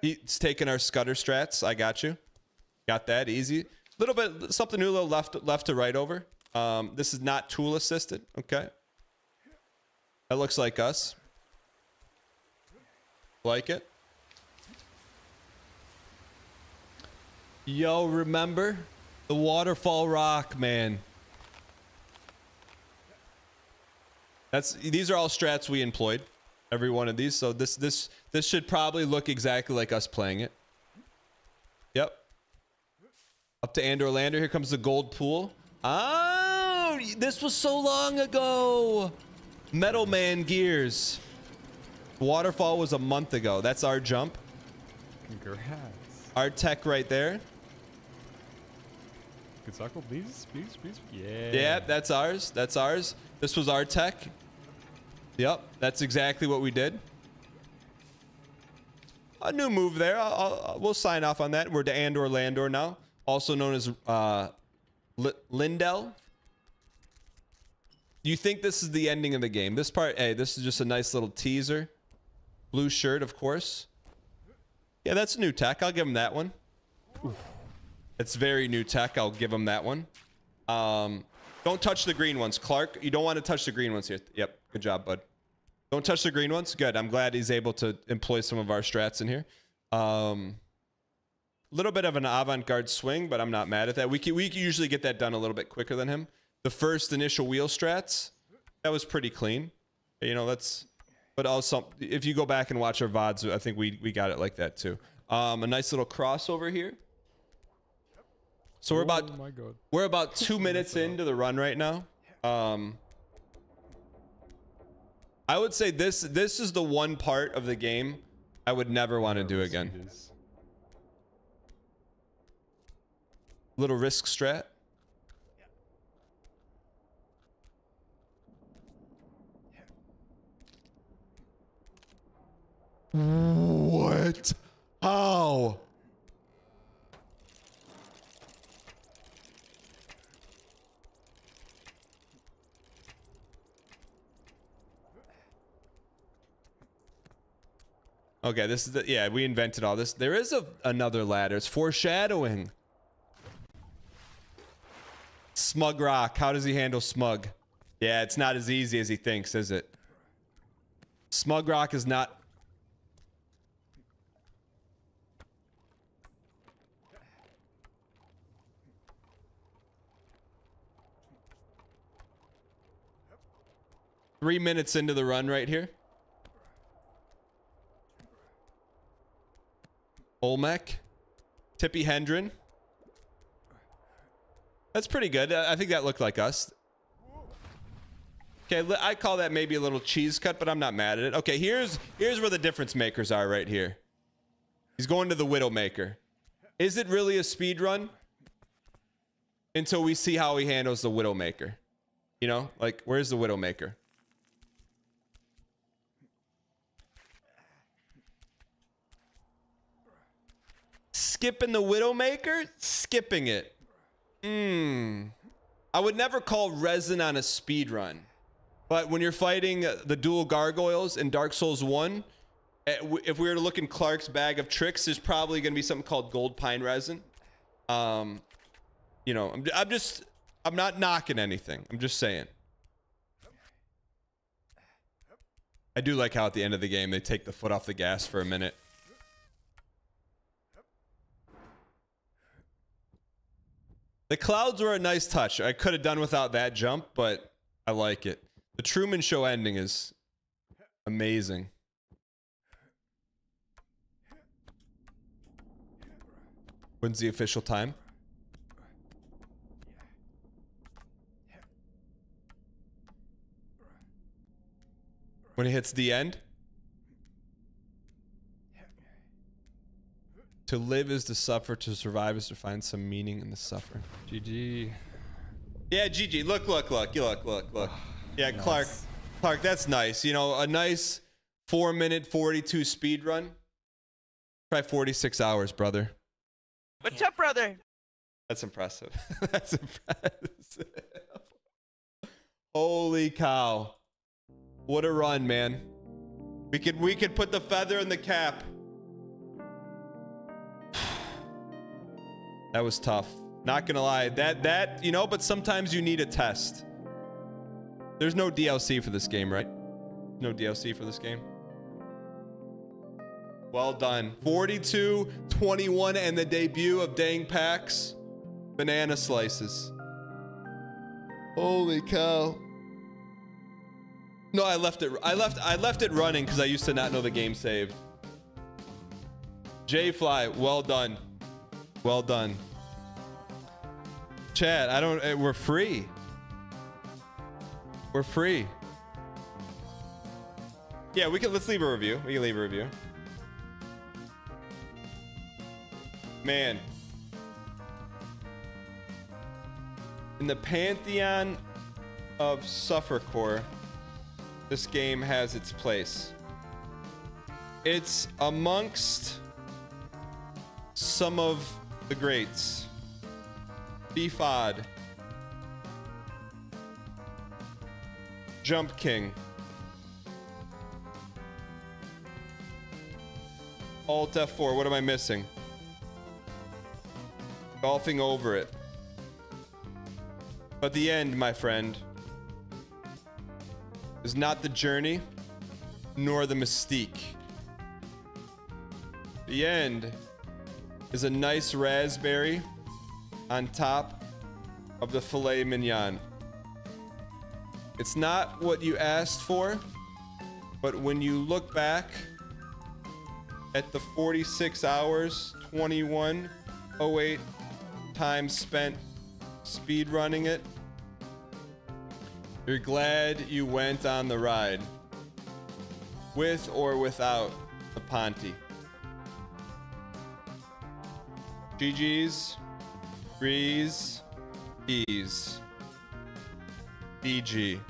He's taking our scutter strats. I got you. Got that easy. Little bit something new, little left to right over. This is not tool assisted. Okay, that looks like us. Like it. Yo, remember the waterfall rock, man? These are all strats we employed, every one of these. So this should probably look exactly like us playing it. Yep. Up to Andor Lander. Here comes the gold pool. Oh, this was so long ago. Metal Man Gears. Waterfall was a month ago. That's our jump. Congrats. Our tech right there. Good cycle, please. Yeah. Yeah, that's ours. That's ours. This was our tech. Yep, that's exactly what we did. A new move there. We'll sign off on that. We're to Andor Landor now. Also known as Lindell. You think this is the ending of the game? This part, hey, this is just a nice little teaser. Blue shirt, of course. Yeah, that's new tech. I'll give him that one. Oof. It's very new tech. I'll give him that one. Don't touch the green ones, Clark. You don't want to touch the green ones here. Yep, good job, bud. Don't touch the green ones. Good. I'm glad he's able to employ some of our strats in here. Little bit of an avant-garde swing, but I'm not mad at that. We can usually get that done a little bit quicker than him. The first initial wheel strats, that was pretty clean. You know, that's... But also, if you go back and watch our VODs, I think we got it like that too. A nice little crossover here. So we're about... Oh my God. We're about 2 minutes into the run right now. I would say this is the one part of the game I would never want to do again. Little risk strat. What? How? Okay, this is the, yeah, we invented all this. There is another ladder. It's foreshadowing. Smug Rock. How does he handle Smug? Yeah, it's not as easy as he thinks, is it? Smug Rock is not... Three minutes into the run right here. Olmec. Tippy Hendren. That's pretty good. I think that looked like us. Okay, I call that maybe a little cheese cut, but I'm not mad at it. Okay, here's where the difference makers are right here. He's going to the Widowmaker. Is it really a speed run? Until we see how he handles the Widowmaker. You know, like, where's the Widowmaker? Skipping the Widowmaker? Skipping it. I would never call resin on a speed run, but when you're fighting the dual gargoyles in Dark Souls 1, if we were to look in Clark's bag of tricks, there's probably going to be something called gold pine resin. You know, I'm not knocking anything. I'm just saying. I do like how at the end of the game they take the foot off the gas for a minute. The clouds were a nice touch. I could have done without that jump, but I like it. The Truman Show ending is amazing. When's the official time? When it hits the end? To live is to suffer, to survive is to find some meaning in the suffering. GG. Yeah, GG. Look, look, look. Look. Yeah, nice. Clark, that's nice. You know, a nice 4:42 speed run. Probably 46 hours, brother. What's up, brother? That's impressive. That's impressive. Holy cow. What a run, man. We could put the feather in the cap. That was tough. Not gonna lie. That, you know, but sometimes you need a test. There's no DLC for this game, right? No DLC for this game. Well done. 42, 21, and the debut of Dang Packs. Banana Slices. Holy cow. No, I left it running because I used to not know the game saved. JFly, well done. Well done. Chat, we're free. We're free. Yeah, let's leave a review. We can leave a review. Man. In the pantheon of Suffercore, this game has its place. It's amongst some of the greats. Bfod, Jump King, Alt F4. What am I missing? Golfing Over It. But the end, my friend, is not the journey nor the mystique. The end is a nice raspberry on top of the filet mignon. It's not what you asked for, but when you look back at the 46 hours, 21:08 time spent speed running it, you're glad you went on the ride, with or without the Ponty. GG's, Breeze, Ease, DG.